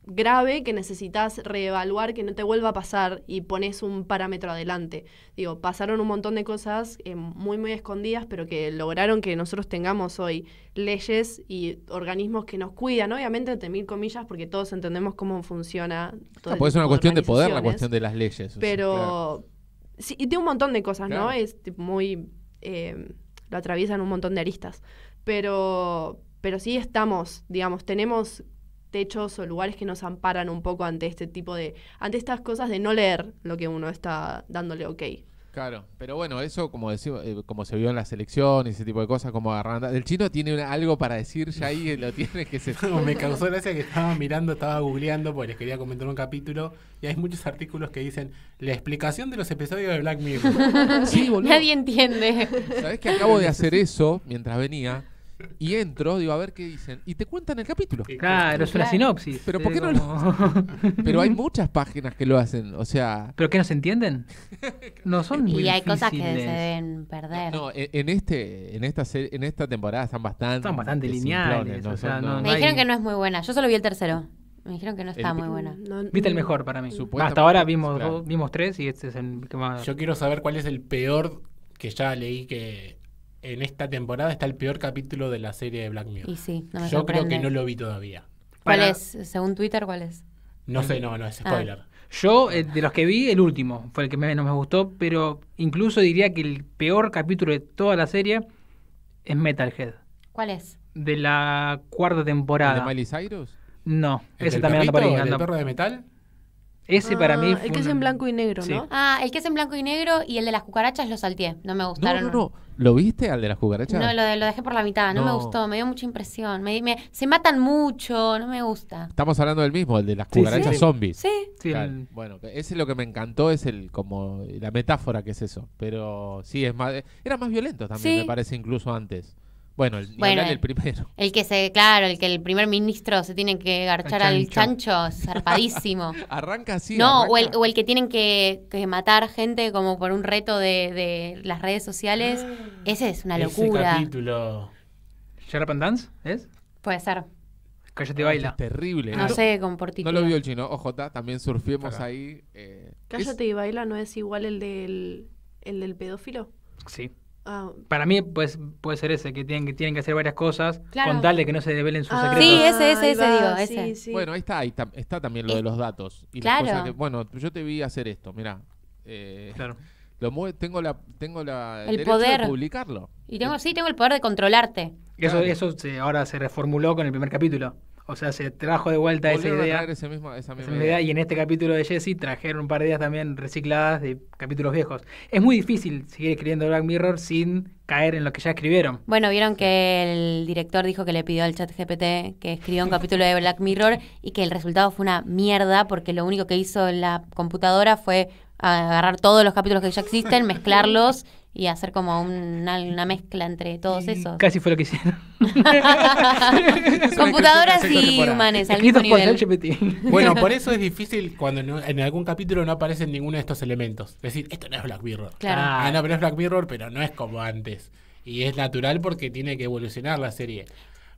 grave que necesitas reevaluar, que no te vuelva a pasar y pones un parámetro adelante. Digo, pasaron un montón de cosas eh, muy, muy escondidas, pero que lograron que nosotros tengamos hoy leyes y organismos que nos cuidan, obviamente, entre mil comillas, porque todos entendemos cómo funciona. Todo ah, pues es una cuestión de poder, la cuestión de las leyes. Pero, claro. sí, y tiene un montón de cosas, claro. ¿no? Es muy, eh, lo atraviesan un montón de aristas. Pero, pero sí estamos, digamos, tenemos... techos o lugares que nos amparan un poco ante este tipo de... ante estas cosas de no leer lo que uno está dándole ok. Claro, pero bueno, eso como decimos, eh, como se vio en la selección y ese tipo de cosas, como agarrando... El chino tiene una, algo para decir ya ahí, lo tiene que se... No, me causó gracia que estaba mirando, estaba googleando, porque les quería comentar un capítulo, y hay muchos artículos que dicen la explicación de los episodios de Black Mirror. Sí, boludo. Nadie entiende. ¿Sabés que acabo de hacer eso mientras venía? Y entro, digo, a ver qué dicen. Y te cuentan el capítulo. Claro, es una sinopsis. Pero ¿por qué no lo... Pero hay muchas páginas que lo hacen, o sea... ¿Pero qué, no se entienden? No son muy Y hay difíciles. Cosas que se deben perder. No, en este en esta en esta temporada están bastante... Están bastante lineales. ¿no? O sea, no, no, me no dijeron hay... que no es muy buena. Yo solo vi el tercero. Me dijeron que no está el, muy buena. No, no, Viste el mejor para mí. Hasta ahora vimos claro. dos, vimos tres y este es el que más... Yo quiero saber cuál es el peor que ya leí que... En esta temporada está el peor capítulo de la serie de Black Mirror. Y sí, no me Yo sorprende. creo que no lo vi todavía. ¿Cuál Para... es? Según Twitter, ¿cuál es? No sé, no, no es spoiler. Ah. Yo, eh, de los que vi, el último fue el que menos me gustó, pero incluso diría que el peor capítulo de toda la serie es Metalhead. ¿Cuál es? De la cuarta temporada. ¿El de Miley Cyrus? No, ese también anda por ahí. ¿El perro de metal? Ese ah, para mí fue el que es en blanco y negro, sí. ¿no? Ah, el que es en blanco y negro y el de las cucarachas lo salteé. No me gustaron. No, no, no. ¿Lo viste al de las cucarachas? No, lo, de, lo dejé por la mitad. No, no me gustó. Me dio mucha impresión. Me, me, se matan mucho. No me gusta. Estamos hablando del mismo, el de las cucarachas sí, sí. zombies. Sí. sí claro. el... Bueno, ese es lo que me encantó. Es el como la metáfora que es eso. Pero sí, es más, era más violento también, sí. me parece, incluso antes. Bueno, el, bueno, el, el primero. El que se, claro, el que el primer ministro se tiene que garchar chancho. al chancho, zarpadísimo. Arranca así. No, arranca. O, el, o el que tienen que, que matar gente como por un reto de, de las redes sociales. Ese es una Ese locura. Capítulo. ¿Sharp and Dance? ¿Es? Puede ser. Cállate y baila. Es terrible. No, no sé, con portículo. No lo vio el chino. O J, también surfimos Acá. ahí. Eh, Cállate es... y baila no es igual el del, el del pedófilo. Sí. Oh. Para mí pues, puede ser ese, que tienen que, tienen que hacer varias cosas claro. con tal de que no se develen sus ah, secretos. Sí, ese, ese, ese, digo, sí, ese. Sí. Bueno, ahí está, ahí está, está también lo de los datos. Y claro. las cosas que, bueno, yo te vi hacer esto, mirá. Eh, claro. Lo mueve, tengo la, tengo la, el, el derecho poder. de publicarlo. Y tengo, sí, tengo el poder de controlarte. Eso, claro. eso se, ahora se reformuló con el primer capítulo. O sea, se trajo de vuelta esa idea, esa misma, esa misma esa idea. idea. Y en este capítulo de Jesse trajeron un par de ideas también recicladas de capítulos viejos. Es muy difícil seguir escribiendo Black Mirror sin caer en lo que ya escribieron. Bueno, vieron que el director dijo que le pidió al ChatGPT que escribió un capítulo de Black Mirror y que el resultado fue una mierda porque lo único que hizo la computadora fue agarrar todos los capítulos que ya existen, mezclarlos y hacer como una, una mezcla entre todos esos. Casi fue lo que hicieron. Computadoras y humanes al mismo nivel. Bueno, por eso es difícil cuando en algún capítulo no aparecen ninguno de estos elementos. Es decir, esto no es Black Mirror. Claro. Ah, no, pero es Black Mirror, pero no es como antes. Y es natural porque tiene que evolucionar la serie.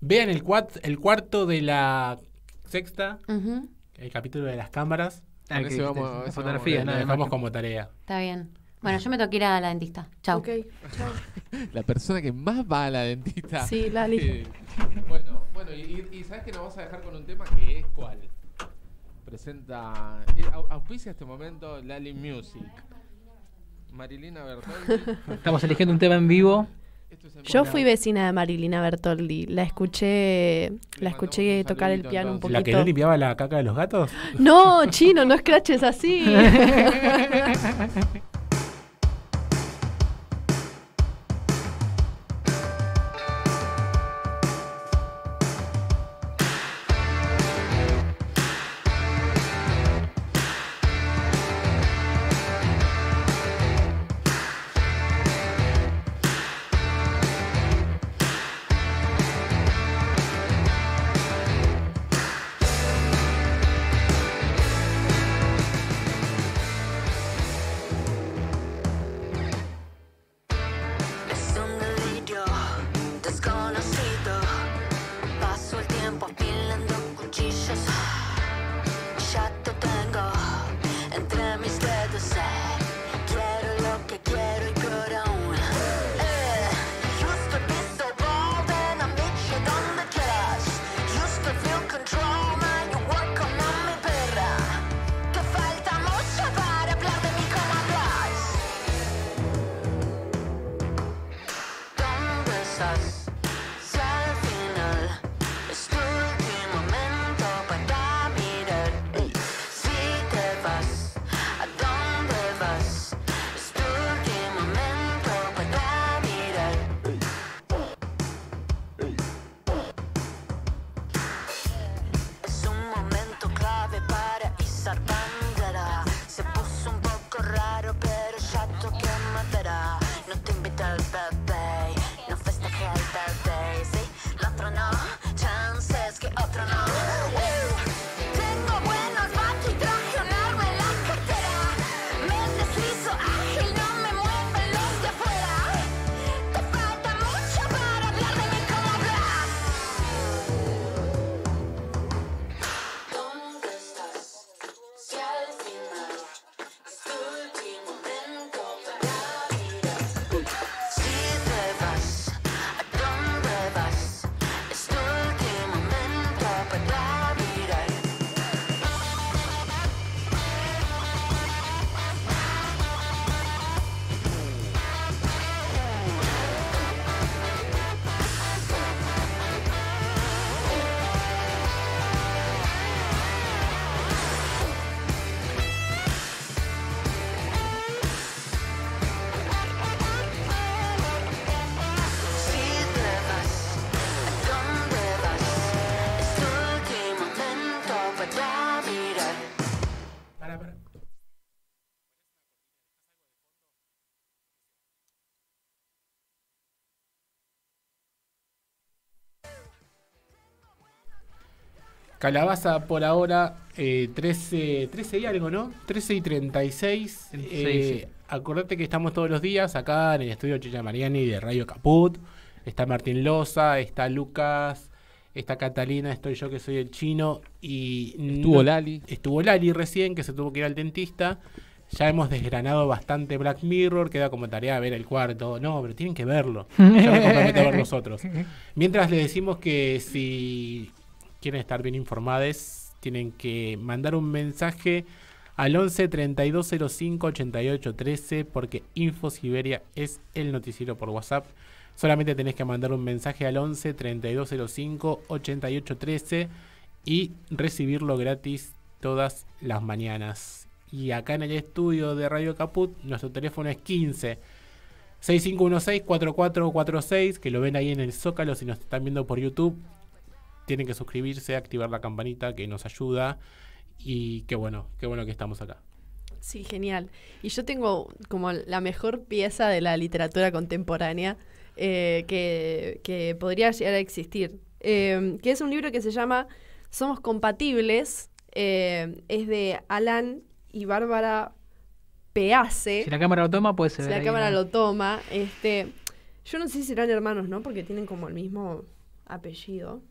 Vean el, cuat el cuarto de la sexta, uh-huh. el capítulo de las cámaras. Ah, que vamos, la fotografía, vamos, no, dejamos como tarea. Está bien. Bueno, yo me tengo que ir a la dentista. Chau. Okay, chau. La persona que más va a la dentista. Sí, la eh, Bueno, bueno y, y sabes que nos vamos a dejar con un tema que es cuál. Presenta, eh, auspicia este momento Lali Music. Marilina Bertoldi. Estamos eligiendo un tema en vivo. Es yo fui vecina de Marilina Bertoldi. La escuché, la escuché tocar el piano un poquito. ¿La que no limpiaba la caca de los gatos? No, Chino, no escraches así. Calabaza por ahora, eh, trece, trece y algo, ¿no? trece y treinta y seis. Eh, acordate que estamos todos los días acá en el estudio Chicha Mariani de Radio Caput. Está Martín Loza, está Lucas, está Catalina, estoy yo que soy el Chino. Y estuvo no, Lali. Estuvo Lali recién, que se tuvo que ir al dentista. Ya hemos desgranado bastante Black Mirror, queda como tarea ver el cuarto. No, pero tienen que verlo. Ya me comprometo a ver los otros. Mientras les decimos que si quieren estar bien informados, tienen que mandar un mensaje al once treinta y dos cero cinco ochenta y ocho trece porque InfoSiberia es el noticiero por WhatsApp. Solamente tenés que mandar un mensaje al once treinta y dos cero cinco ochenta y ocho trece y recibirlo gratis todas las mañanas. Y acá en el estudio de Radio Caput, nuestro teléfono es quince, sesenta y cinco dieciséis, cuarenta y cuatro cuarenta y seis, que lo ven ahí en el Zócalo. Si nos están viendo por YouTube, tienen que suscribirse, activar la campanita que nos ayuda. Y qué bueno, qué bueno que estamos acá. Sí, genial. Y yo tengo como la mejor pieza de la literatura contemporánea eh, que, que podría llegar a existir, eh, que es un libro que se llama Somos Compatibles, eh, es de Alan y Bárbara Pease. Si la cámara lo toma, puede ser. Si la cámara lo toma. Este, yo no sé si serán hermanos, ¿no? Porque tienen como el mismo apellido.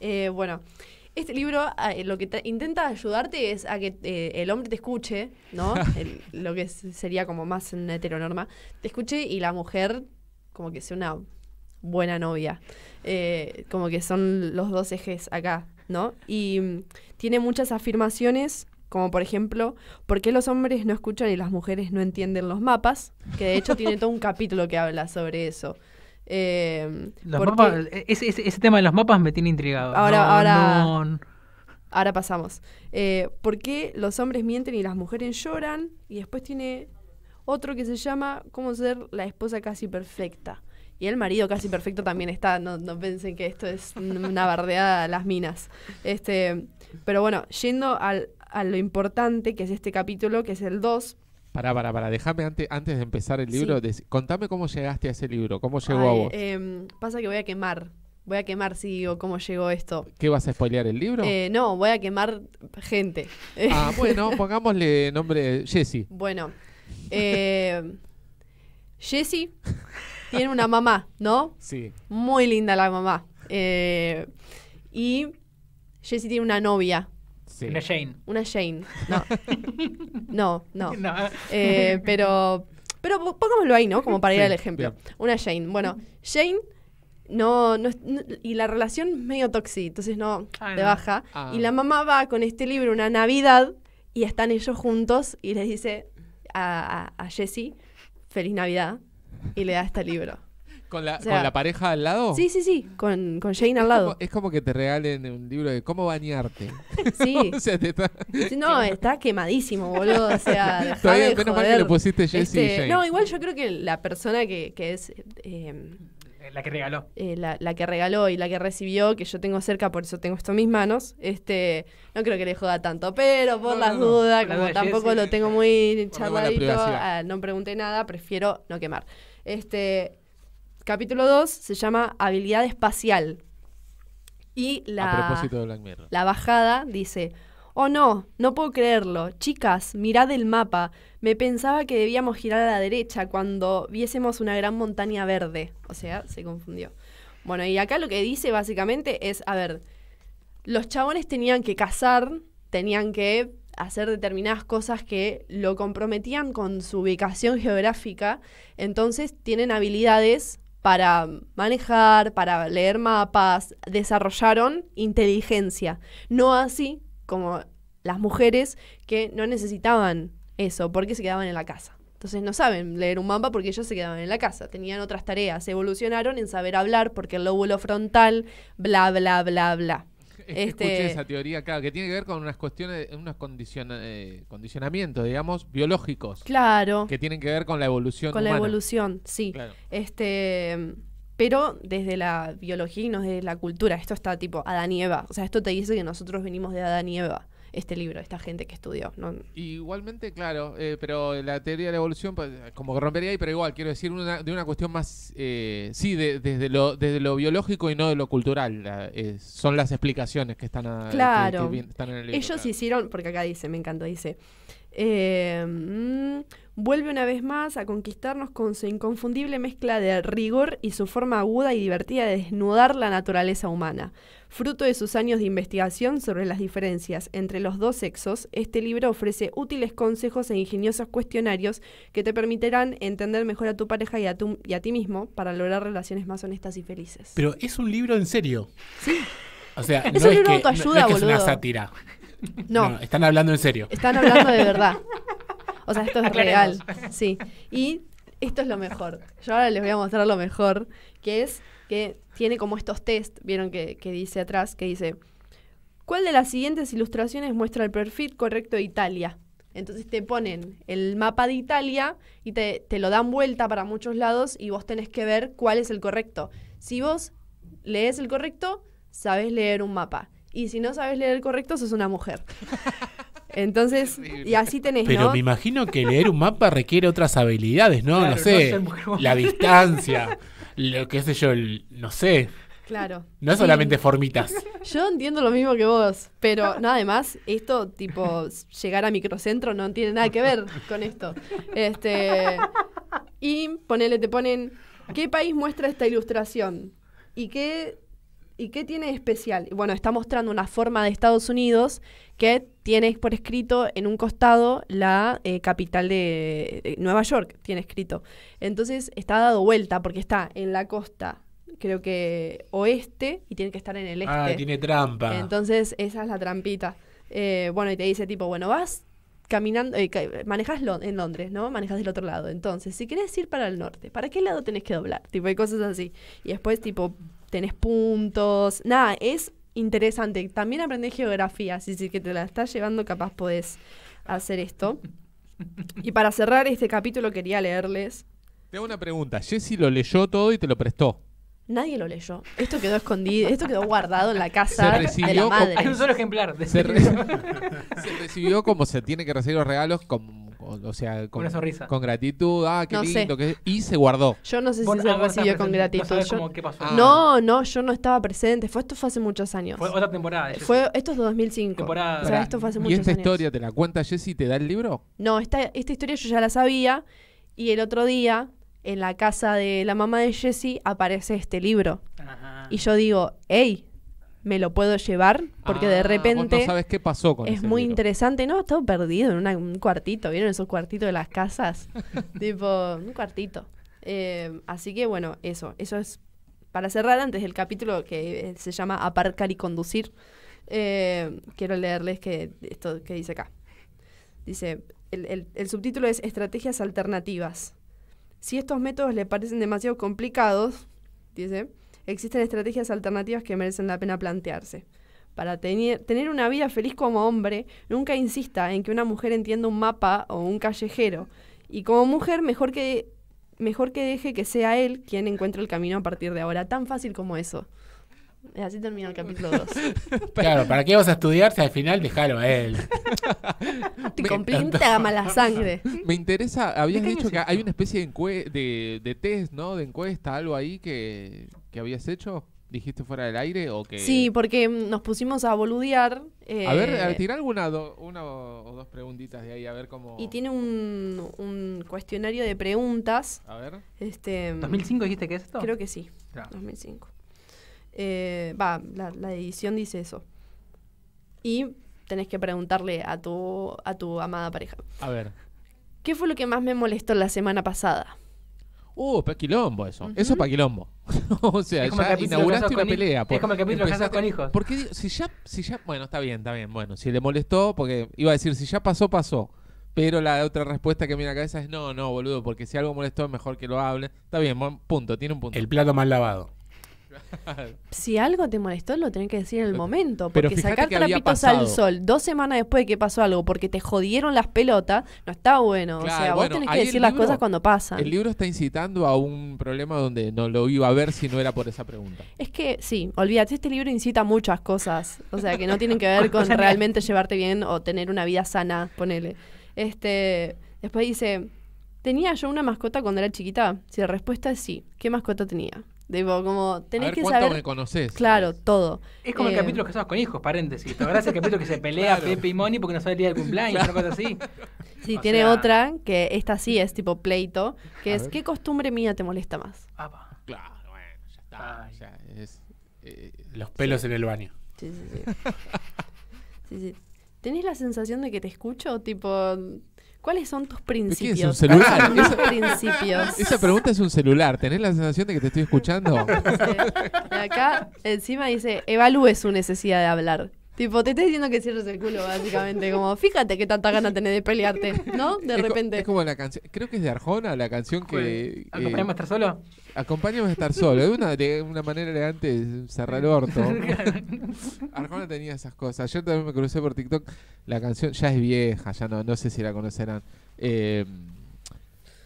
Eh, bueno, este libro eh, lo que intenta ayudarte es a que eh, el hombre te escuche, ¿no? El, lo que sería como más una heteronorma. Te escuche y la mujer como que sea una buena novia. Eh, como que son los dos ejes acá, ¿no? Y mmm, tiene muchas afirmaciones, como por ejemplo, ¿por qué los hombres no escuchan y las mujeres no entienden los mapas? Que de hecho tiene todo un capítulo que habla sobre eso. Eh, los mapas, ese, ese, ese tema de los mapas me tiene intrigado. Ahora, no, ahora, no. ahora pasamos. Eh, ¿Por qué los hombres mienten y las mujeres lloran? Y después tiene otro que se llama ¿Cómo ser la esposa casi perfecta? Y el marido casi perfecto también está. No, no piensen que esto es una bardeada a las minas. Este, pero bueno, yendo al, a lo importante que es este capítulo, que es el dos. Pará, pará, pará, déjame antes, antes de empezar el libro, sí. Contame cómo llegaste a ese libro, cómo llegó Ay, a vos. Eh, pasa que voy a quemar, voy a quemar si digo cómo llegó esto. ¿Qué, vas a spoilear el libro? Eh, no, voy a quemar gente. Ah, bueno, pongámosle nombre Jessie. Bueno, eh, Jessie tiene una mamá, ¿no? Sí. Muy linda la mamá. Eh, y Jessie tiene una novia. Sí. Una Jane. Una Jane. No, no. no. no. Eh, pero pero pongámoslo ahí, ¿no? Como para ir sí, al ejemplo. Bien. Una Jane. Bueno, Jane no, no, no... Y la relación medio tóxica, entonces no Ay, de no. baja. Ah. Y la mamá va con este libro una Navidad y están ellos juntos y les dice a, a, a Jessie, feliz Navidad, y le da este libro. ¿Con la, o sea, ¿Con la pareja al lado? Sí, sí, sí, con, con Jane es al lado. Como, es como que te regalen un libro de cómo bañarte. Sí. O sea, te está... sí. No, está quemadísimo, boludo. O sea, todavía menos mal que le pusiste Jessie este, y Jane. No, igual yo creo que la persona que, que es... Eh, la que regaló. Eh, la, la que regaló y la que recibió, que yo tengo cerca, por eso tengo esto en mis manos, este no creo que le joda tanto, pero por no, las no, dudas, no, como tampoco Jessie, lo tengo muy charladito, ah, no pregunté nada, prefiero no quemar. Este... Capítulo dos se llama Habilidad Espacial. Y la, a propósito de Black Mirror, la bajada dice, oh no, no puedo creerlo. Chicas, mirad el mapa. Me pensaba que debíamos girar a la derecha cuando viésemos una gran montaña verde. O sea, se confundió. Bueno, y acá lo que dice básicamente es, a ver, los chabones tenían que cazar, tenían que hacer determinadas cosas que lo comprometían con su ubicación geográfica. Entonces tienen habilidades para manejar, para leer mapas, desarrollaron inteligencia. No así como las mujeres que no necesitaban eso porque se quedaban en la casa. Entonces no saben leer un mapa porque ellos se quedaban en la casa. Tenían otras tareas, evolucionaron en saber hablar porque el lóbulo frontal, bla, bla, bla, bla. Es que este... escuché esa teoría, claro, que tiene que ver con unas cuestiones, unos condiciona, eh, condicionamientos, digamos, biológicos. Claro. Que tienen que ver con la evolución Con humana. la evolución, sí. Claro. Este, pero desde la biología y no desde la cultura. Esto está tipo Adán y Eva. O sea, esto te dice que nosotros venimos de Adán y Eva. Este libro, esta gente que estudió, ¿no? Igualmente, claro, eh, pero la teoría de la evolución, como que rompería ahí, pero igual, quiero decir, una, de una cuestión más, eh, sí, de, desde, lo, desde lo biológico y no de lo cultural, la, eh, son las explicaciones que están, a, claro. que, que están en el libro. Ellos claro. hicieron, porque acá dice, me encanta, dice, eh, mmm, vuelve una vez más a conquistarnos con su inconfundible mezcla de rigor y su forma aguda y divertida de desnudar la naturaleza humana. Fruto de sus años de investigación sobre las diferencias entre los dos sexos, este libro ofrece útiles consejos e ingeniosos cuestionarios que te permitirán entender mejor a tu pareja y a, tu, y a ti mismo para lograr relaciones más honestas y felices. Pero es un libro en serio. Sí. O sea, no es, un es libro que, autoayuda, no, no es, que es una sátira. No. no. Están hablando en serio. Están hablando de verdad. O sea, esto es Aclaremos. real. Sí. Y esto es lo mejor. Yo ahora les voy a mostrar lo mejor, que es... que tiene como estos test, vieron que, que dice atrás, que dice ¿Cuál de las siguientes ilustraciones muestra el perfil correcto de Italia? Entonces te ponen el mapa de Italia y te, te lo dan vuelta para muchos lados y vos tenés que ver cuál es el correcto. Si vos lees el correcto, sabés leer un mapa. Y si no sabés leer el correcto, sos una mujer. Entonces, y así tenés, pero ¿no? Me imagino que leer un mapa requiere otras habilidades, ¿no? Claro, no sé, no la distancia, lo que sé yo, el, no sé. Claro. No sí. solamente formitas. Yo entiendo lo mismo que vos, pero nada más, esto, tipo, llegar a Microcentro no tiene nada que ver con esto. Este, y ponele, te ponen, ¿qué país muestra esta ilustración? ¿Y qué... ¿Y qué tiene de especial? Bueno, está mostrando una forma de Estados Unidos que tiene por escrito en un costado la eh, capital de eh, Nueva York, tiene escrito. Entonces está dado vuelta porque está en la costa, creo que oeste, y tiene que estar en el este. Ah, tiene trampa. Entonces esa es la trampita. Eh, bueno, y te dice tipo, bueno, vas caminando, eh, manejas Lond- en Londres, ¿no? Manejas del otro lado. Entonces, si querés ir para el norte, ¿para qué lado tenés que doblar? Tipo, hay cosas así. Y después tipo... tenés puntos, nada, es interesante. También aprendés geografía, así que te la estás llevando, capaz podés hacer esto. Y para cerrar este capítulo quería leerles. Te hago una pregunta, Jessy lo leyó todo y te lo prestó. Nadie lo leyó, esto quedó escondido, esto quedó guardado en la casa de la madre. Hay un solo ejemplar. De se, re se recibió como se tiene que recibir los regalos, como... O sea, con, una sonrisa. Con gratitud, ah, qué no lindo. Que... Y se guardó. Yo no sé si se recibió con gratitud. No, yo... qué pasó. Ah. no, no, yo no estaba presente. Fue, esto fue hace muchos años. Fue otra temporada. Fue, esto es de dos mil cinco. Temporada. O sea, esto fue hace muchos años. ¿Y esta historia te la cuenta Jessy y te da el libro? No, esta, esta historia yo ya la sabía. Y el otro día, en la casa de la mamá de Jessy, aparece este libro. Ajá. Y yo digo, hey, me lo puedo llevar, porque ah, de repente... no sabes qué pasó con Es ese muy libro. Interesante. No, estaba perdido en una, un cuartito. ¿Vieron esos cuartitos de las casas? Tipo, un cuartito. Eh, así que, bueno, eso. Eso es para cerrar antes del capítulo que se llama Aparcar y Conducir. Eh, quiero leerles que esto que dice acá. Dice, el, el, el subtítulo es Estrategias Alternativas. Si estos métodos le parecen demasiado complicados, dice... existen estrategias alternativas que merecen la pena plantearse. Para tener, tener una vida feliz como hombre, nunca insista en que una mujer entienda un mapa o un callejero. Y como mujer, mejor que, mejor que deje que sea él quien encuentre el camino a partir de ahora. Tan fácil como eso. Así termina el capítulo dos. Claro, ¿para qué vas a estudiar si al final dejalo a él? Te complinta mala sangre. Me interesa, habías dicho que hay una especie de, de, de test, ¿no? De encuesta, algo ahí que, que habías hecho. ¿Dijiste fuera del aire o que...? Sí, porque nos pusimos a boludear. Eh, a ver, a ver, tirá alguna do, una o dos preguntitas de ahí, a ver cómo... Y tiene un, un cuestionario de preguntas. A ver. Este, ¿dos mil cinco dijiste que es esto? Creo que sí, claro. dos mil cinco. Eh, va, la, la edición dice eso. Y tenés que preguntarle a tu, a tu amada pareja. A ver. ¿Qué fue lo que más me molestó la semana pasada? Uh, pa' quilombo eso. Uh-huh. Eso es pa' quilombo. O sea, ya inauguraste una pelea. Por, es como el capítulo Casas con Hijos. Porque si ya, si ya... Bueno, está bien, está bien. Bueno, si le molestó, porque iba a decir, si ya pasó, pasó. Pero la otra respuesta que me viene a la cabeza es, no, no, boludo, porque si algo molestó es mejor que lo hable. Está bien, buen punto, tiene un punto. El plato mal lavado. Si algo te molestó, lo tenés que decir en el momento. Porque sacar trapitos al sol dos semanas después de que pasó algo porque te jodieron las pelotas, no está bueno. Claro, o sea, bueno, vos tenés que decir las cosas cuando pasan. El libro está incitando a un problema donde no lo iba a ver si no era por esa pregunta. Es que, sí, olvídate, este libro incita muchas cosas. O sea, que no tienen que ver con realmente llevarte bien o tener una vida sana, ponele. Este, después dice, ¿tenía yo una mascota cuando era chiquita? Si la respuesta es sí, ¿qué mascota tenía? Debo, como tenés a ver, que ¿cuánto saber me conocés? Claro, todo. Es como eh... el capítulo Casados con Hijos, paréntesis. La verdad es el capítulo que se pelea claro. Pepe y Moni porque no sabe el día del cumpleaños, claro. Una cosa así. Sí, o tiene sea... otra, que esta sí es tipo pleito, que a es, ver. ¿Qué costumbre mía te molesta más? Apa. Claro, bueno, ya está. Ya es, eh, los pelos sí. En el baño. Sí, sí, sí. sí, sí. ¿Tenés la sensación de que te escucho? Tipo... ¿Cuáles son tus principios? ¿Qué es un celular? ¿Cuáles son tus principios? Esa pregunta es un celular. ¿Tenés la sensación de que te estoy escuchando? Sí. Y acá encima dice, evalúe su necesidad de hablar. Tipo, te estás diciendo que cierres el culo, básicamente. Como, fíjate que tanta gana tenés de pelearte, ¿no? De es repente. Co- es como la canción, creo que es de Arjona, la canción que... ¿Acompañamos eh, a estar solo? Acompañamos a estar solo. De una, de una manera elegante de cerrar el orto. Arjona tenía esas cosas. Ayer también me crucé por TikTok. La canción ya es vieja, ya no, no sé si la conocerán. Eh,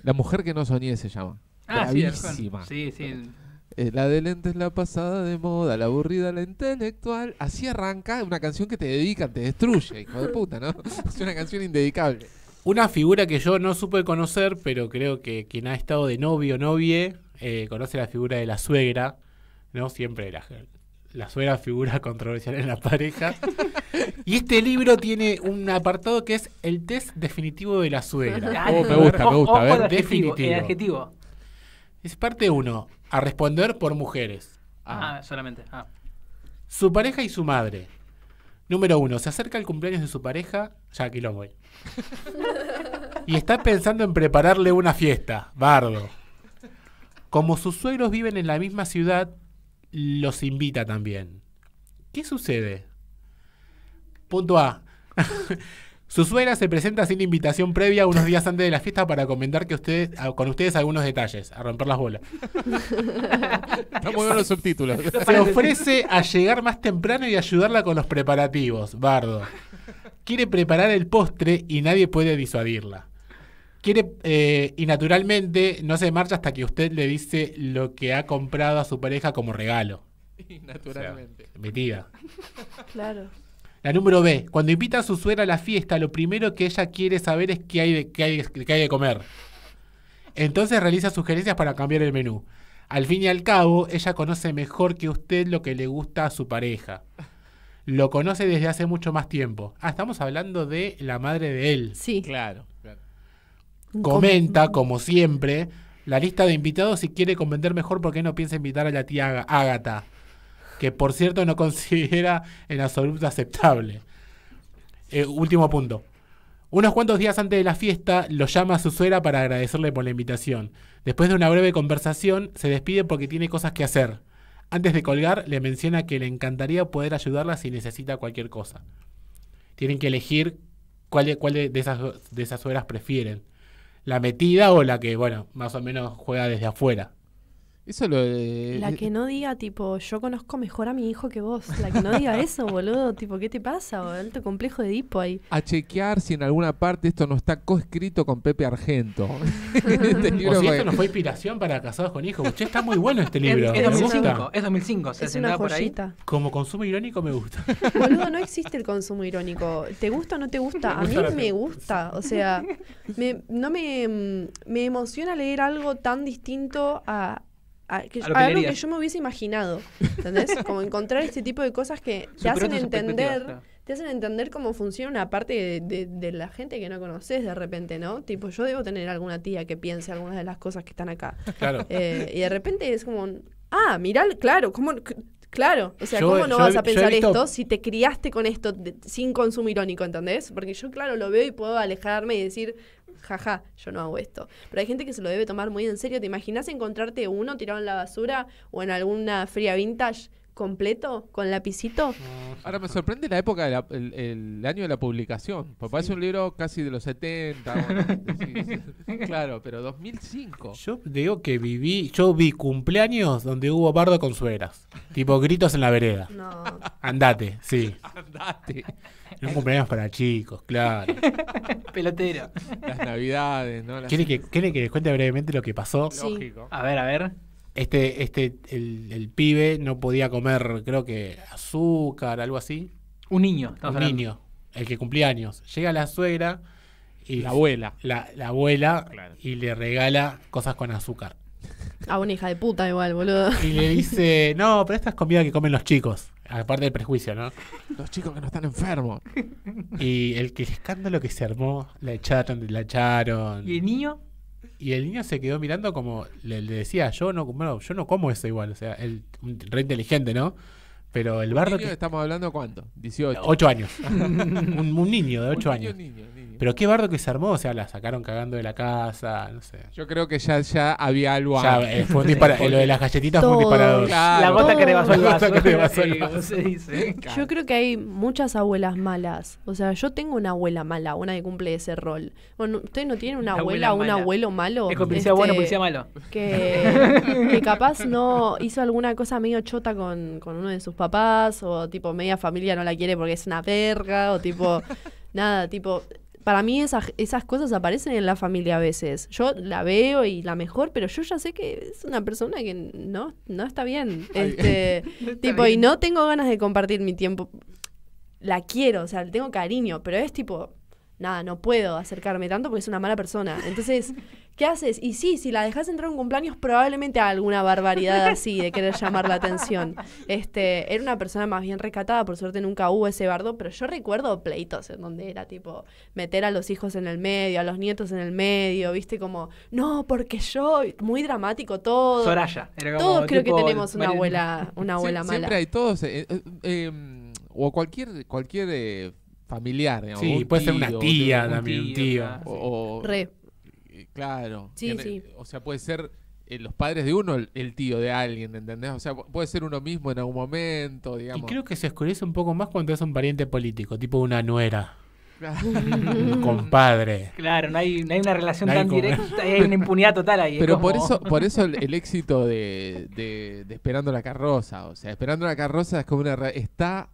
La mujer que no soñé se llama. Ah, bravísima. Sí, sí, sí. La de lentes, la pasada de moda, la aburrida, la intelectual. Así arranca una canción que te dedican, te destruye, hijo de puta, ¿no? Es una canción indedicable. Una figura que yo no supe conocer, pero creo que quien ha estado de novio o novie eh, conoce la figura de la suegra, ¿no? Siempre la, la suegra figura controversial en la pareja. Y este libro tiene un apartado que es el test definitivo de la suegra. Oh, me gusta, me gusta. O, a ver, el definitivo. El adjetivo. Es parte uno. A responder por mujeres. Ah, ah solamente. Ah. Su pareja y su madre. Número uno. Se acerca el cumpleaños de su pareja. Ya aquí lo voy. Y está pensando en prepararle una fiesta. Bardo. Como sus suegros viven en la misma ciudad, los invita también. ¿Qué sucede? Punto A. Su suegra se presenta sin invitación previa unos días antes de la fiesta para comentar que ustedes, con ustedes algunos detalles, a romper las bolas. Están muy bien los subtítulos. Se ofrece a llegar más temprano y ayudarla con los preparativos, bardo. Quiere preparar el postre y nadie puede disuadirla. Quiere eh, y naturalmente no se marcha hasta que usted le dice lo que ha comprado a su pareja como regalo. Y naturalmente. O sea, metida. Claro. La número B. Cuando invita a su suegra a la fiesta, lo primero que ella quiere saber es qué hay de, qué hay, qué hay de comer. Entonces realiza sugerencias para cambiar el menú. Al fin y al cabo, ella conoce mejor que usted lo que le gusta a su pareja. Lo conoce desde hace mucho más tiempo. Ah, estamos hablando de la madre de él. Sí. Claro. claro. Comenta, como siempre, la lista de invitados y quiere comprender mejor por qué no piensa invitar a la tía Ágata, que por cierto no considera en absoluto aceptable. Eh, último punto. Unos cuantos días antes de la fiesta, lo llama a su suegra para agradecerle por la invitación. Después de una breve conversación, se despide porque tiene cosas que hacer. Antes de colgar, le menciona que le encantaría poder ayudarla si necesita cualquier cosa. Tienen que elegir cuál de, cuál de esas, de esas suegras prefieren. La metida o la que, bueno, más o menos juega desde afuera. Eso lo de... La que no diga, tipo, yo conozco mejor a mi hijo que vos. La que no diga eso, boludo. Tipo, ¿qué te pasa? Boludo? Alto complejo de Edipo ahí. A chequear si en alguna parte esto no está coescrito con Pepe Argento. Este libro o si que... esto no fue inspiración para Casados con Hijos. Che, está muy bueno este libro. Es, es dos mil cinco. Es dos mil cinco. Se es una joyita. Por ahí. Como consumo irónico me gusta. Boludo, no existe el consumo irónico. ¿Te gusta o no te gusta? A mí me gusta. O sea, me, no me, me emociona leer algo tan distinto a... A, que yo, a, a algo que yo me hubiese imaginado, ¿entendés? Como encontrar este tipo de cosas que te hacen entender, te hacen entender cómo funciona una parte de, de, de la gente que no conoces de repente, ¿no? Tipo, yo debo tener alguna tía que piense algunas de las cosas que están acá. Claro. Eh, y de repente es como, ah, mirá, claro, ¿cómo...? C- Claro, o sea, yo, ¿cómo no yo, vas a pensar visto... esto si te criaste con esto de, sin consumo irónico, ¿entendés? Porque yo, claro, lo veo y puedo alejarme y decir, jaja, yo no hago esto. Pero hay gente que se lo debe tomar muy en serio. ¿Te imaginas encontrarte uno tirado en la basura o en alguna fría vintage completo, con lapicito? Ahora, me sorprende la época, de la, el, el año de la publicación. Porque sí. Parece un libro casi de los setenta. Bueno, sí, sí. Claro, pero dos mil cinco. Yo digo que viví, yo vi cumpleaños donde hubo bardo con suegras. Tipo gritos en la vereda. No. Andate, sí. Andate. No cumpleaños para chicos, claro. Pelotero. Las navidades, ¿no? Las... ¿Quiere que, quiere que les cuente brevemente lo que pasó? Sí. Lógico. A ver, a ver. Este, este, el, el pibe no podía comer, creo que azúcar, algo así. Un niño. Un hablando. niño, el que cumplía años. Llega la suegra y la abuela, la, la abuela claro. Y le regala cosas con azúcar. A una hija de puta igual, boludo. Y le dice, no, pero esta es comida que comen los chicos. Aparte del prejuicio, ¿no? Los chicos que no están enfermos. Y el que el escándalo que se armó, la echaron, la echaron. ¿Y el niño? Y el niño se quedó mirando como le, le decía, yo no, no, yo no como eso igual, o sea, él re inteligente, ¿no? Pero el bardo... ¿Un niño que estamos hablando cuánto? dieciocho. ocho años. un, un niño de ocho años. Niño, niño, niño. Pero qué bardo que se armó, o sea, la sacaron cagando de la casa, no sé. Yo creo que ya, ya había algo ya, ahí. Fue un dispara- sí, lo de las galletitas todo, fue un disparador. Claro. La gota que rebasó el vaso. Que rebasó el vaso. Sí, sí, claro. Yo creo que hay muchas abuelas malas. O sea, yo tengo una abuela mala, una que cumple ese rol. Bueno, ¿ustedes no tienen una abuela, abuela un abuelo malo? Es con policía este, bueno, policía malo. Que, que capaz no hizo alguna cosa medio chota con, con uno de sus papás, o tipo media familia no la quiere porque es una verga, o tipo... Nada, tipo... Para mí esas, esas cosas aparecen en la familia a veces. Yo la veo y la mejor, pero yo ya sé que es una persona que no, no está bien. Este, no está tipo, bien. Y no tengo ganas de compartir mi tiempo. La quiero, o sea, le tengo cariño, pero es tipo, nada, no puedo acercarme tanto porque es una mala persona. Entonces, ¿qué haces? Y sí, si la dejas entrar a un cumpleaños, probablemente a alguna barbaridad así de querer llamar la atención. Este, era una persona más bien rescatada, por suerte nunca hubo ese bardo, pero yo recuerdo pleitos en donde era tipo meter a los hijos en el medio, a los nietos en el medio, viste, como, no, porque yo, muy dramático todo. Soraya. Era como todos creo que tenemos una Marín. abuela, una abuela Sie- mala. Siempre hay todos, eh, eh, eh, o cualquier, cualquier eh, familiar, digamos. Sí, puede tío, ser una tía también, un tío. Claro, o, sí. o, Re. Claro, sí, en, sí. O sea, puede ser eh, los padres de uno, el, el tío de alguien, ¿entendés? O sea, puede ser uno mismo en algún momento, digamos. Y creo que se oscurece un poco más cuando es un pariente político, tipo una nuera. Claro. Un compadre. Claro, no hay, no hay una relación no hay tan como... directa, hay una impunidad total ahí. Pero es como... por eso, por eso el, el éxito de, de, de Esperando la Carroza, o sea, Esperando la Carroza es como una... Re... está...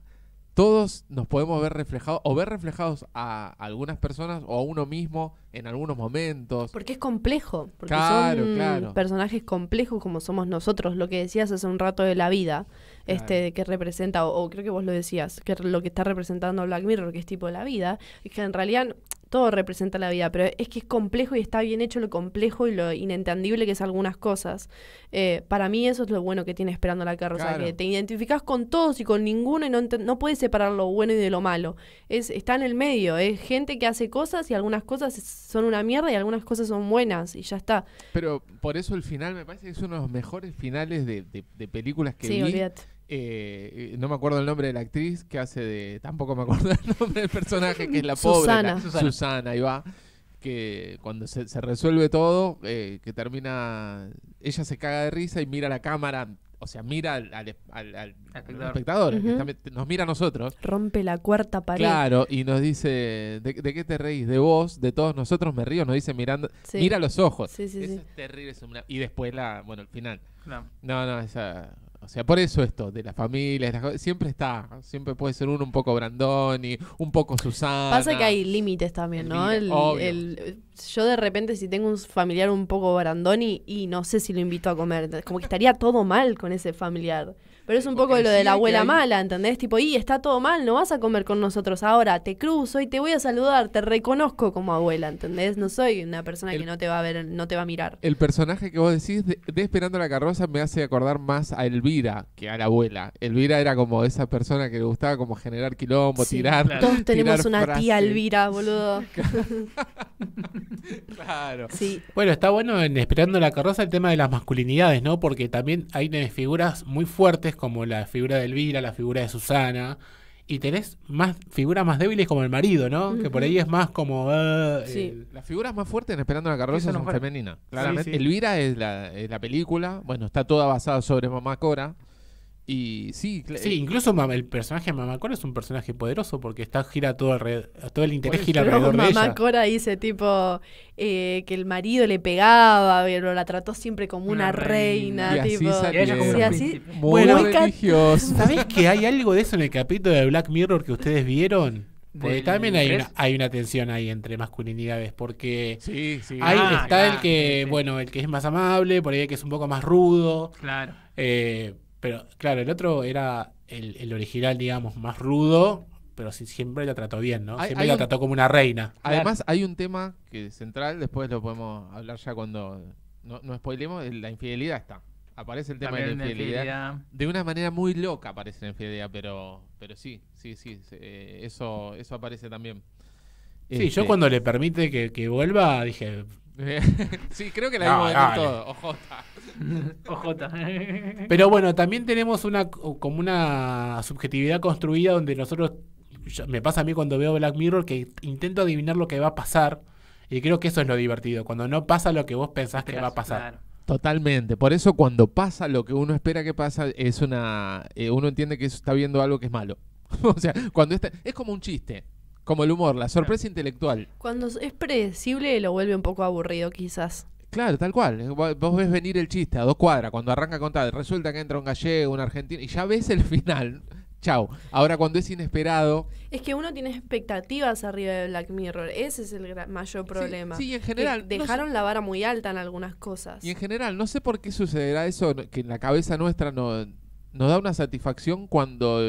Todos nos podemos ver reflejados o ver reflejados a algunas personas o a uno mismo en algunos momentos. Porque es complejo, porque claro, son claro. personajes complejos como somos nosotros. Lo que decías hace un rato de la vida, claro. este que representa, o, o creo que vos lo decías, que lo que está representando Black Mirror, que es tipo la vida, es que en realidad todo representa la vida, pero es que es complejo y está bien hecho lo complejo y lo inentendible que es algunas cosas. Eh, para mí eso es lo bueno que tiene Esperando la Carroza, claro. que te identificás con todos y con ninguno y no, ent- no puedes separar lo bueno y de lo malo. Es, está en el medio, es gente que hace cosas y algunas cosas son una mierda y algunas cosas son buenas y ya está. Pero por eso el final me parece que es uno de los mejores finales de, de, de películas que sí, vi. Olvidate. Eh, no me acuerdo el nombre de la actriz que hace de... Tampoco me acuerdo el nombre del personaje, que es la Susana. pobre. La, Susana. Susana, ahí va. Que cuando se, se resuelve todo, eh, que termina... Ella se caga de risa y mira a la cámara... O sea, mira al, al, al, al espectador, espectador uh-huh. que también nos mira a nosotros. Rompe la cuarta pared. Claro, y nos dice, ¿de, de qué te reís? De vos, de todos nosotros me río. Nos dice mirando, sí. mira los ojos. Sí, sí, eso sí. es terrible. Es una... Y después la, bueno, el final. No, no, no esa... O sea, por eso esto, de las familias, las, siempre está, siempre puede ser uno un poco Brandoni, un poco Susana. Pasa que hay límites también, ¿no? El, el, el, yo de repente si tengo un familiar un poco Brandoni y no sé si lo invito a comer, como que estaría todo mal con ese familiar. Pero es un Porque poco lo de la abuela hay... mala, ¿entendés? Tipo, y está todo mal, no vas a comer con nosotros ahora, te cruzo y te voy a saludar, te reconozco como abuela, ¿entendés? No soy una persona el, que no te va a ver, no te va a mirar. El personaje que vos decís de, de Esperando la Carroza me hace acordar más a Elvira que a la abuela. Elvira era como esa persona que le gustaba como generar quilombo, sí, tirar claro. Todos tirar tenemos una frases. Tía Elvira, boludo. Claro. Sí. Bueno, está bueno en Esperando la Carroza el tema de las masculinidades, ¿no? Porque también hay figuras muy fuertes como la figura de Elvira, la figura de Susana, y tenés más figuras más débiles como el marido, ¿no? Uh-huh. Que por ahí es más como... Uh, sí. eh, las figuras más fuertes en Esperando la Carroza son femeninas. Claramente. Sí, sí. Elvira es la, es la película, bueno, está toda basada sobre Mamá Cora, y sí... Cl- sí, incluso el personaje de Mamá Cora es un personaje poderoso porque está gira todo alrededor, todo el interés gira alrededor de ella. Mamá Cora dice tipo... Eh, que el marido le pegaba, pero la trató siempre como una, una reina, reina y tipo. Así y ella como sí, así, muy bueno, religiosa. ¿Sabés que hay algo de eso en el capítulo de Black Mirror que ustedes vieron? Porque también hay una, hay una tensión ahí entre masculinidades, porque sí, sí. Ahí ah, está claro, el que, sí. bueno, el que es más amable, por ahí el que es un poco más rudo. Claro. Eh, pero claro, el otro era el, el original, digamos, más rudo. Pero siempre la trató bien, ¿no? Hay, siempre hay la un... trató como una reina. Además, hay un tema que es central, después lo podemos hablar ya cuando no, no spoilemos, la infidelidad está. Aparece el tema también de la infidelidad. infidelidad. De una manera muy loca aparece la infidelidad, pero pero sí, sí, sí, eh, eso eso aparece también. Sí, este... yo cuando le permite que, que vuelva, dije... sí, creo que la no, vimos no, en no, todo, ojota. Ojota. Pero bueno, también tenemos una como una subjetividad construida donde nosotros... yo, me pasa a mí cuando veo Black Mirror que intento adivinar lo que va a pasar, y creo que eso es lo divertido, cuando no pasa lo que vos pensás que va a pasar. Claro. Totalmente, por eso cuando pasa lo que uno espera que pasa, es una eh, uno entiende que está viendo algo que es malo. O sea, cuando está, es como un chiste, como el humor, la sorpresa claro. intelectual. Cuando es predecible lo vuelve un poco aburrido quizás. Claro, tal cual. Vos ves venir el chiste a dos cuadras, cuando arranca a contar, resulta que entra un gallego, un argentino, y ya ves el final. Chau. Ahora cuando es inesperado... Es que uno tiene expectativas arriba de Black Mirror. Ese es el mayor problema. Sí, sí, y en general... Que dejaron no sé, la vara muy alta en algunas cosas. Y en general, no sé por qué sucederá eso, que en la cabeza nuestra no, nos da una satisfacción cuando...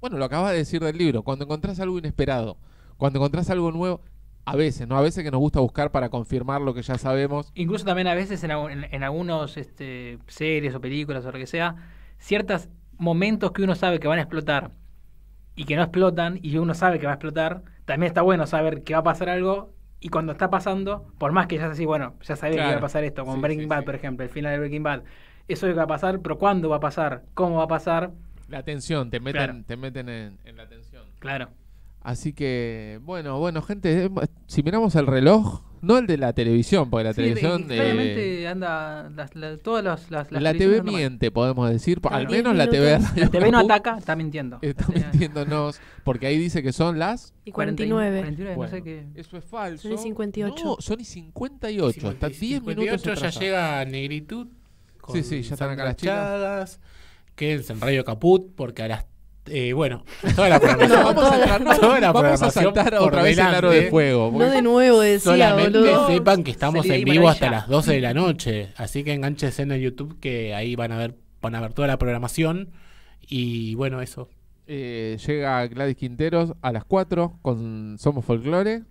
Bueno, lo acabas de decir del libro. Cuando encontrás algo inesperado, cuando encontrás algo nuevo... A veces, ¿no? A veces que nos gusta buscar para confirmar lo que ya sabemos. Incluso también a veces en, en, en algunos este, series o películas o lo que sea, ciertos momentos que uno sabe que van a explotar y que no explotan, y uno sabe que va a explotar, también está bueno saber que va a pasar algo, y cuando está pasando, por más que ya sea así, bueno, ya sabés claro. que va a pasar esto, con sí, Breaking sí, Bad, sí. por ejemplo, el final de Breaking Bad, eso es lo que va a pasar, pero ¿cuándo va a pasar? ¿Cómo va a pasar? La tensión, te meten, claro. te meten en, en la tensión. Claro. Así que, bueno, bueno, gente, si miramos el reloj, no el de la televisión, porque la sí, televisión... Claramente eh, anda, las, las, todas las... las la T V miente, podemos decir, claro. al menos la T V... La T V no ataca, está mintiendo. Está mintiéndonos, porque ahí dice que son las... Y cuarenta y nueve. cuarenta y nueve bueno, no sé qué. Eso es falso. Son y cincuenta y ocho. No, son y cincuenta y ocho, cincuenta y ocho hasta diez minutos ya llega Negritud, con sí, sí, ya están acá las chicas. Quédense en Radio Caput, porque a las... Eh, bueno, toda la programación. No, vamos, toda a, la, toda la vamos programación a saltar otra vez delante, el aro de fuego. No de nuevo, decía, solamente boludo. Sepan que estamos en vivo hasta las doce de la noche. Así que enganchense en el YouTube, que ahí van a ver, van a ver toda la programación. Y bueno, eso. Eh, llega Gladys Quinteros a las cuatro con Somos Folclore.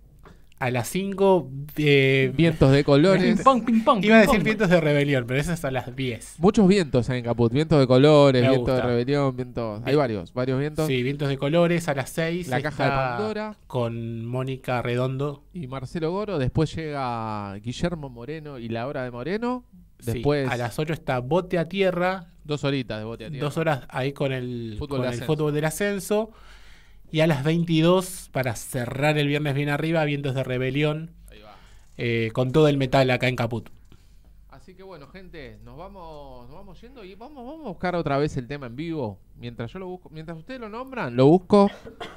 A las cinco, eh, vientos de colores. Ping pong, ping pong, ping Iba a decir pong. Vientos de rebelión, pero eso es a las diez. Muchos vientos en Caput. Vientos de colores, Me vientos gusta. de rebelión, vientos... Hay varios, varios vientos. Sí, vientos de colores a las seis. La caja de Pandora. Con Mónica Redondo. Y Marcelo Goro. Después llega Guillermo Moreno y La Hora de Moreno. Después... Sí, a las ocho está Bote a Tierra. Dos horitas de Bote a Tierra. Dos horas ahí con el fútbol, con el fútbol del ascenso. Y a las veintidós, para cerrar el viernes bien arriba, Vientos de Rebelión, ahí va. Eh, con todo el metal acá en Caput. Así que bueno, gente, nos vamos nos vamos yendo y vamos, vamos a buscar otra vez el tema en vivo. Mientras yo lo busco, mientras ustedes lo nombran, lo busco.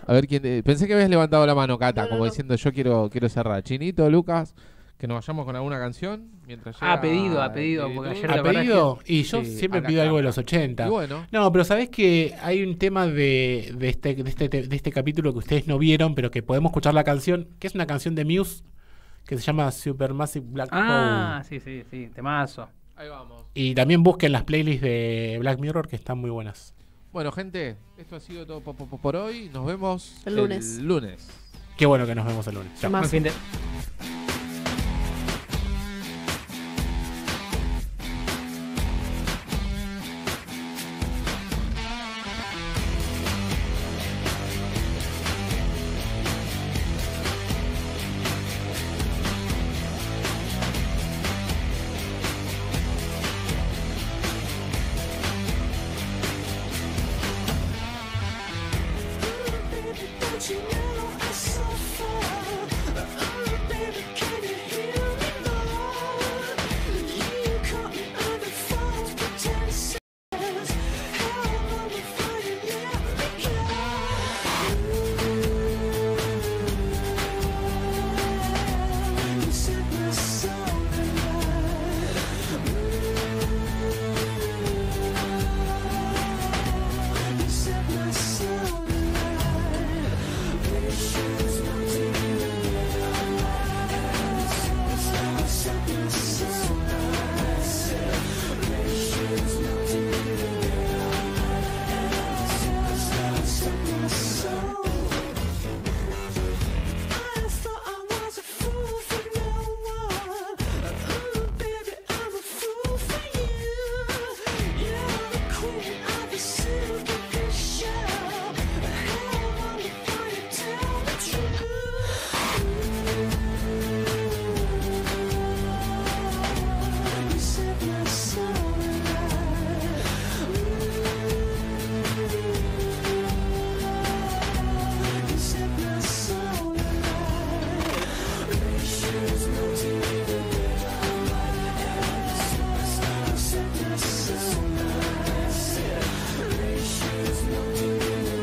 A ver quién... Eh, pensé que habías levantado la mano, Cata, no, no, como no. diciendo yo quiero, quiero cerrar. Chinito, Lucas, que nos vayamos con alguna canción. Mientras llega, ha pedido, ha pedido. Porque ayer ha pedido que... y yo sí, siempre pido algo de los ochenta. Y bueno. No, pero sabés que hay un tema de, de, este, de, este, de este capítulo que ustedes no vieron, pero que podemos escuchar la canción, que es una canción de Muse, que se llama Supermassive Black Hole. Ah, sí, sí, sí, temazo. Ahí vamos. Y también busquen las playlists de Black Mirror, que están muy buenas. Bueno, gente, esto ha sido todo por hoy. Nos vemos el lunes. El lunes. Qué bueno que nos vemos el lunes. Chao.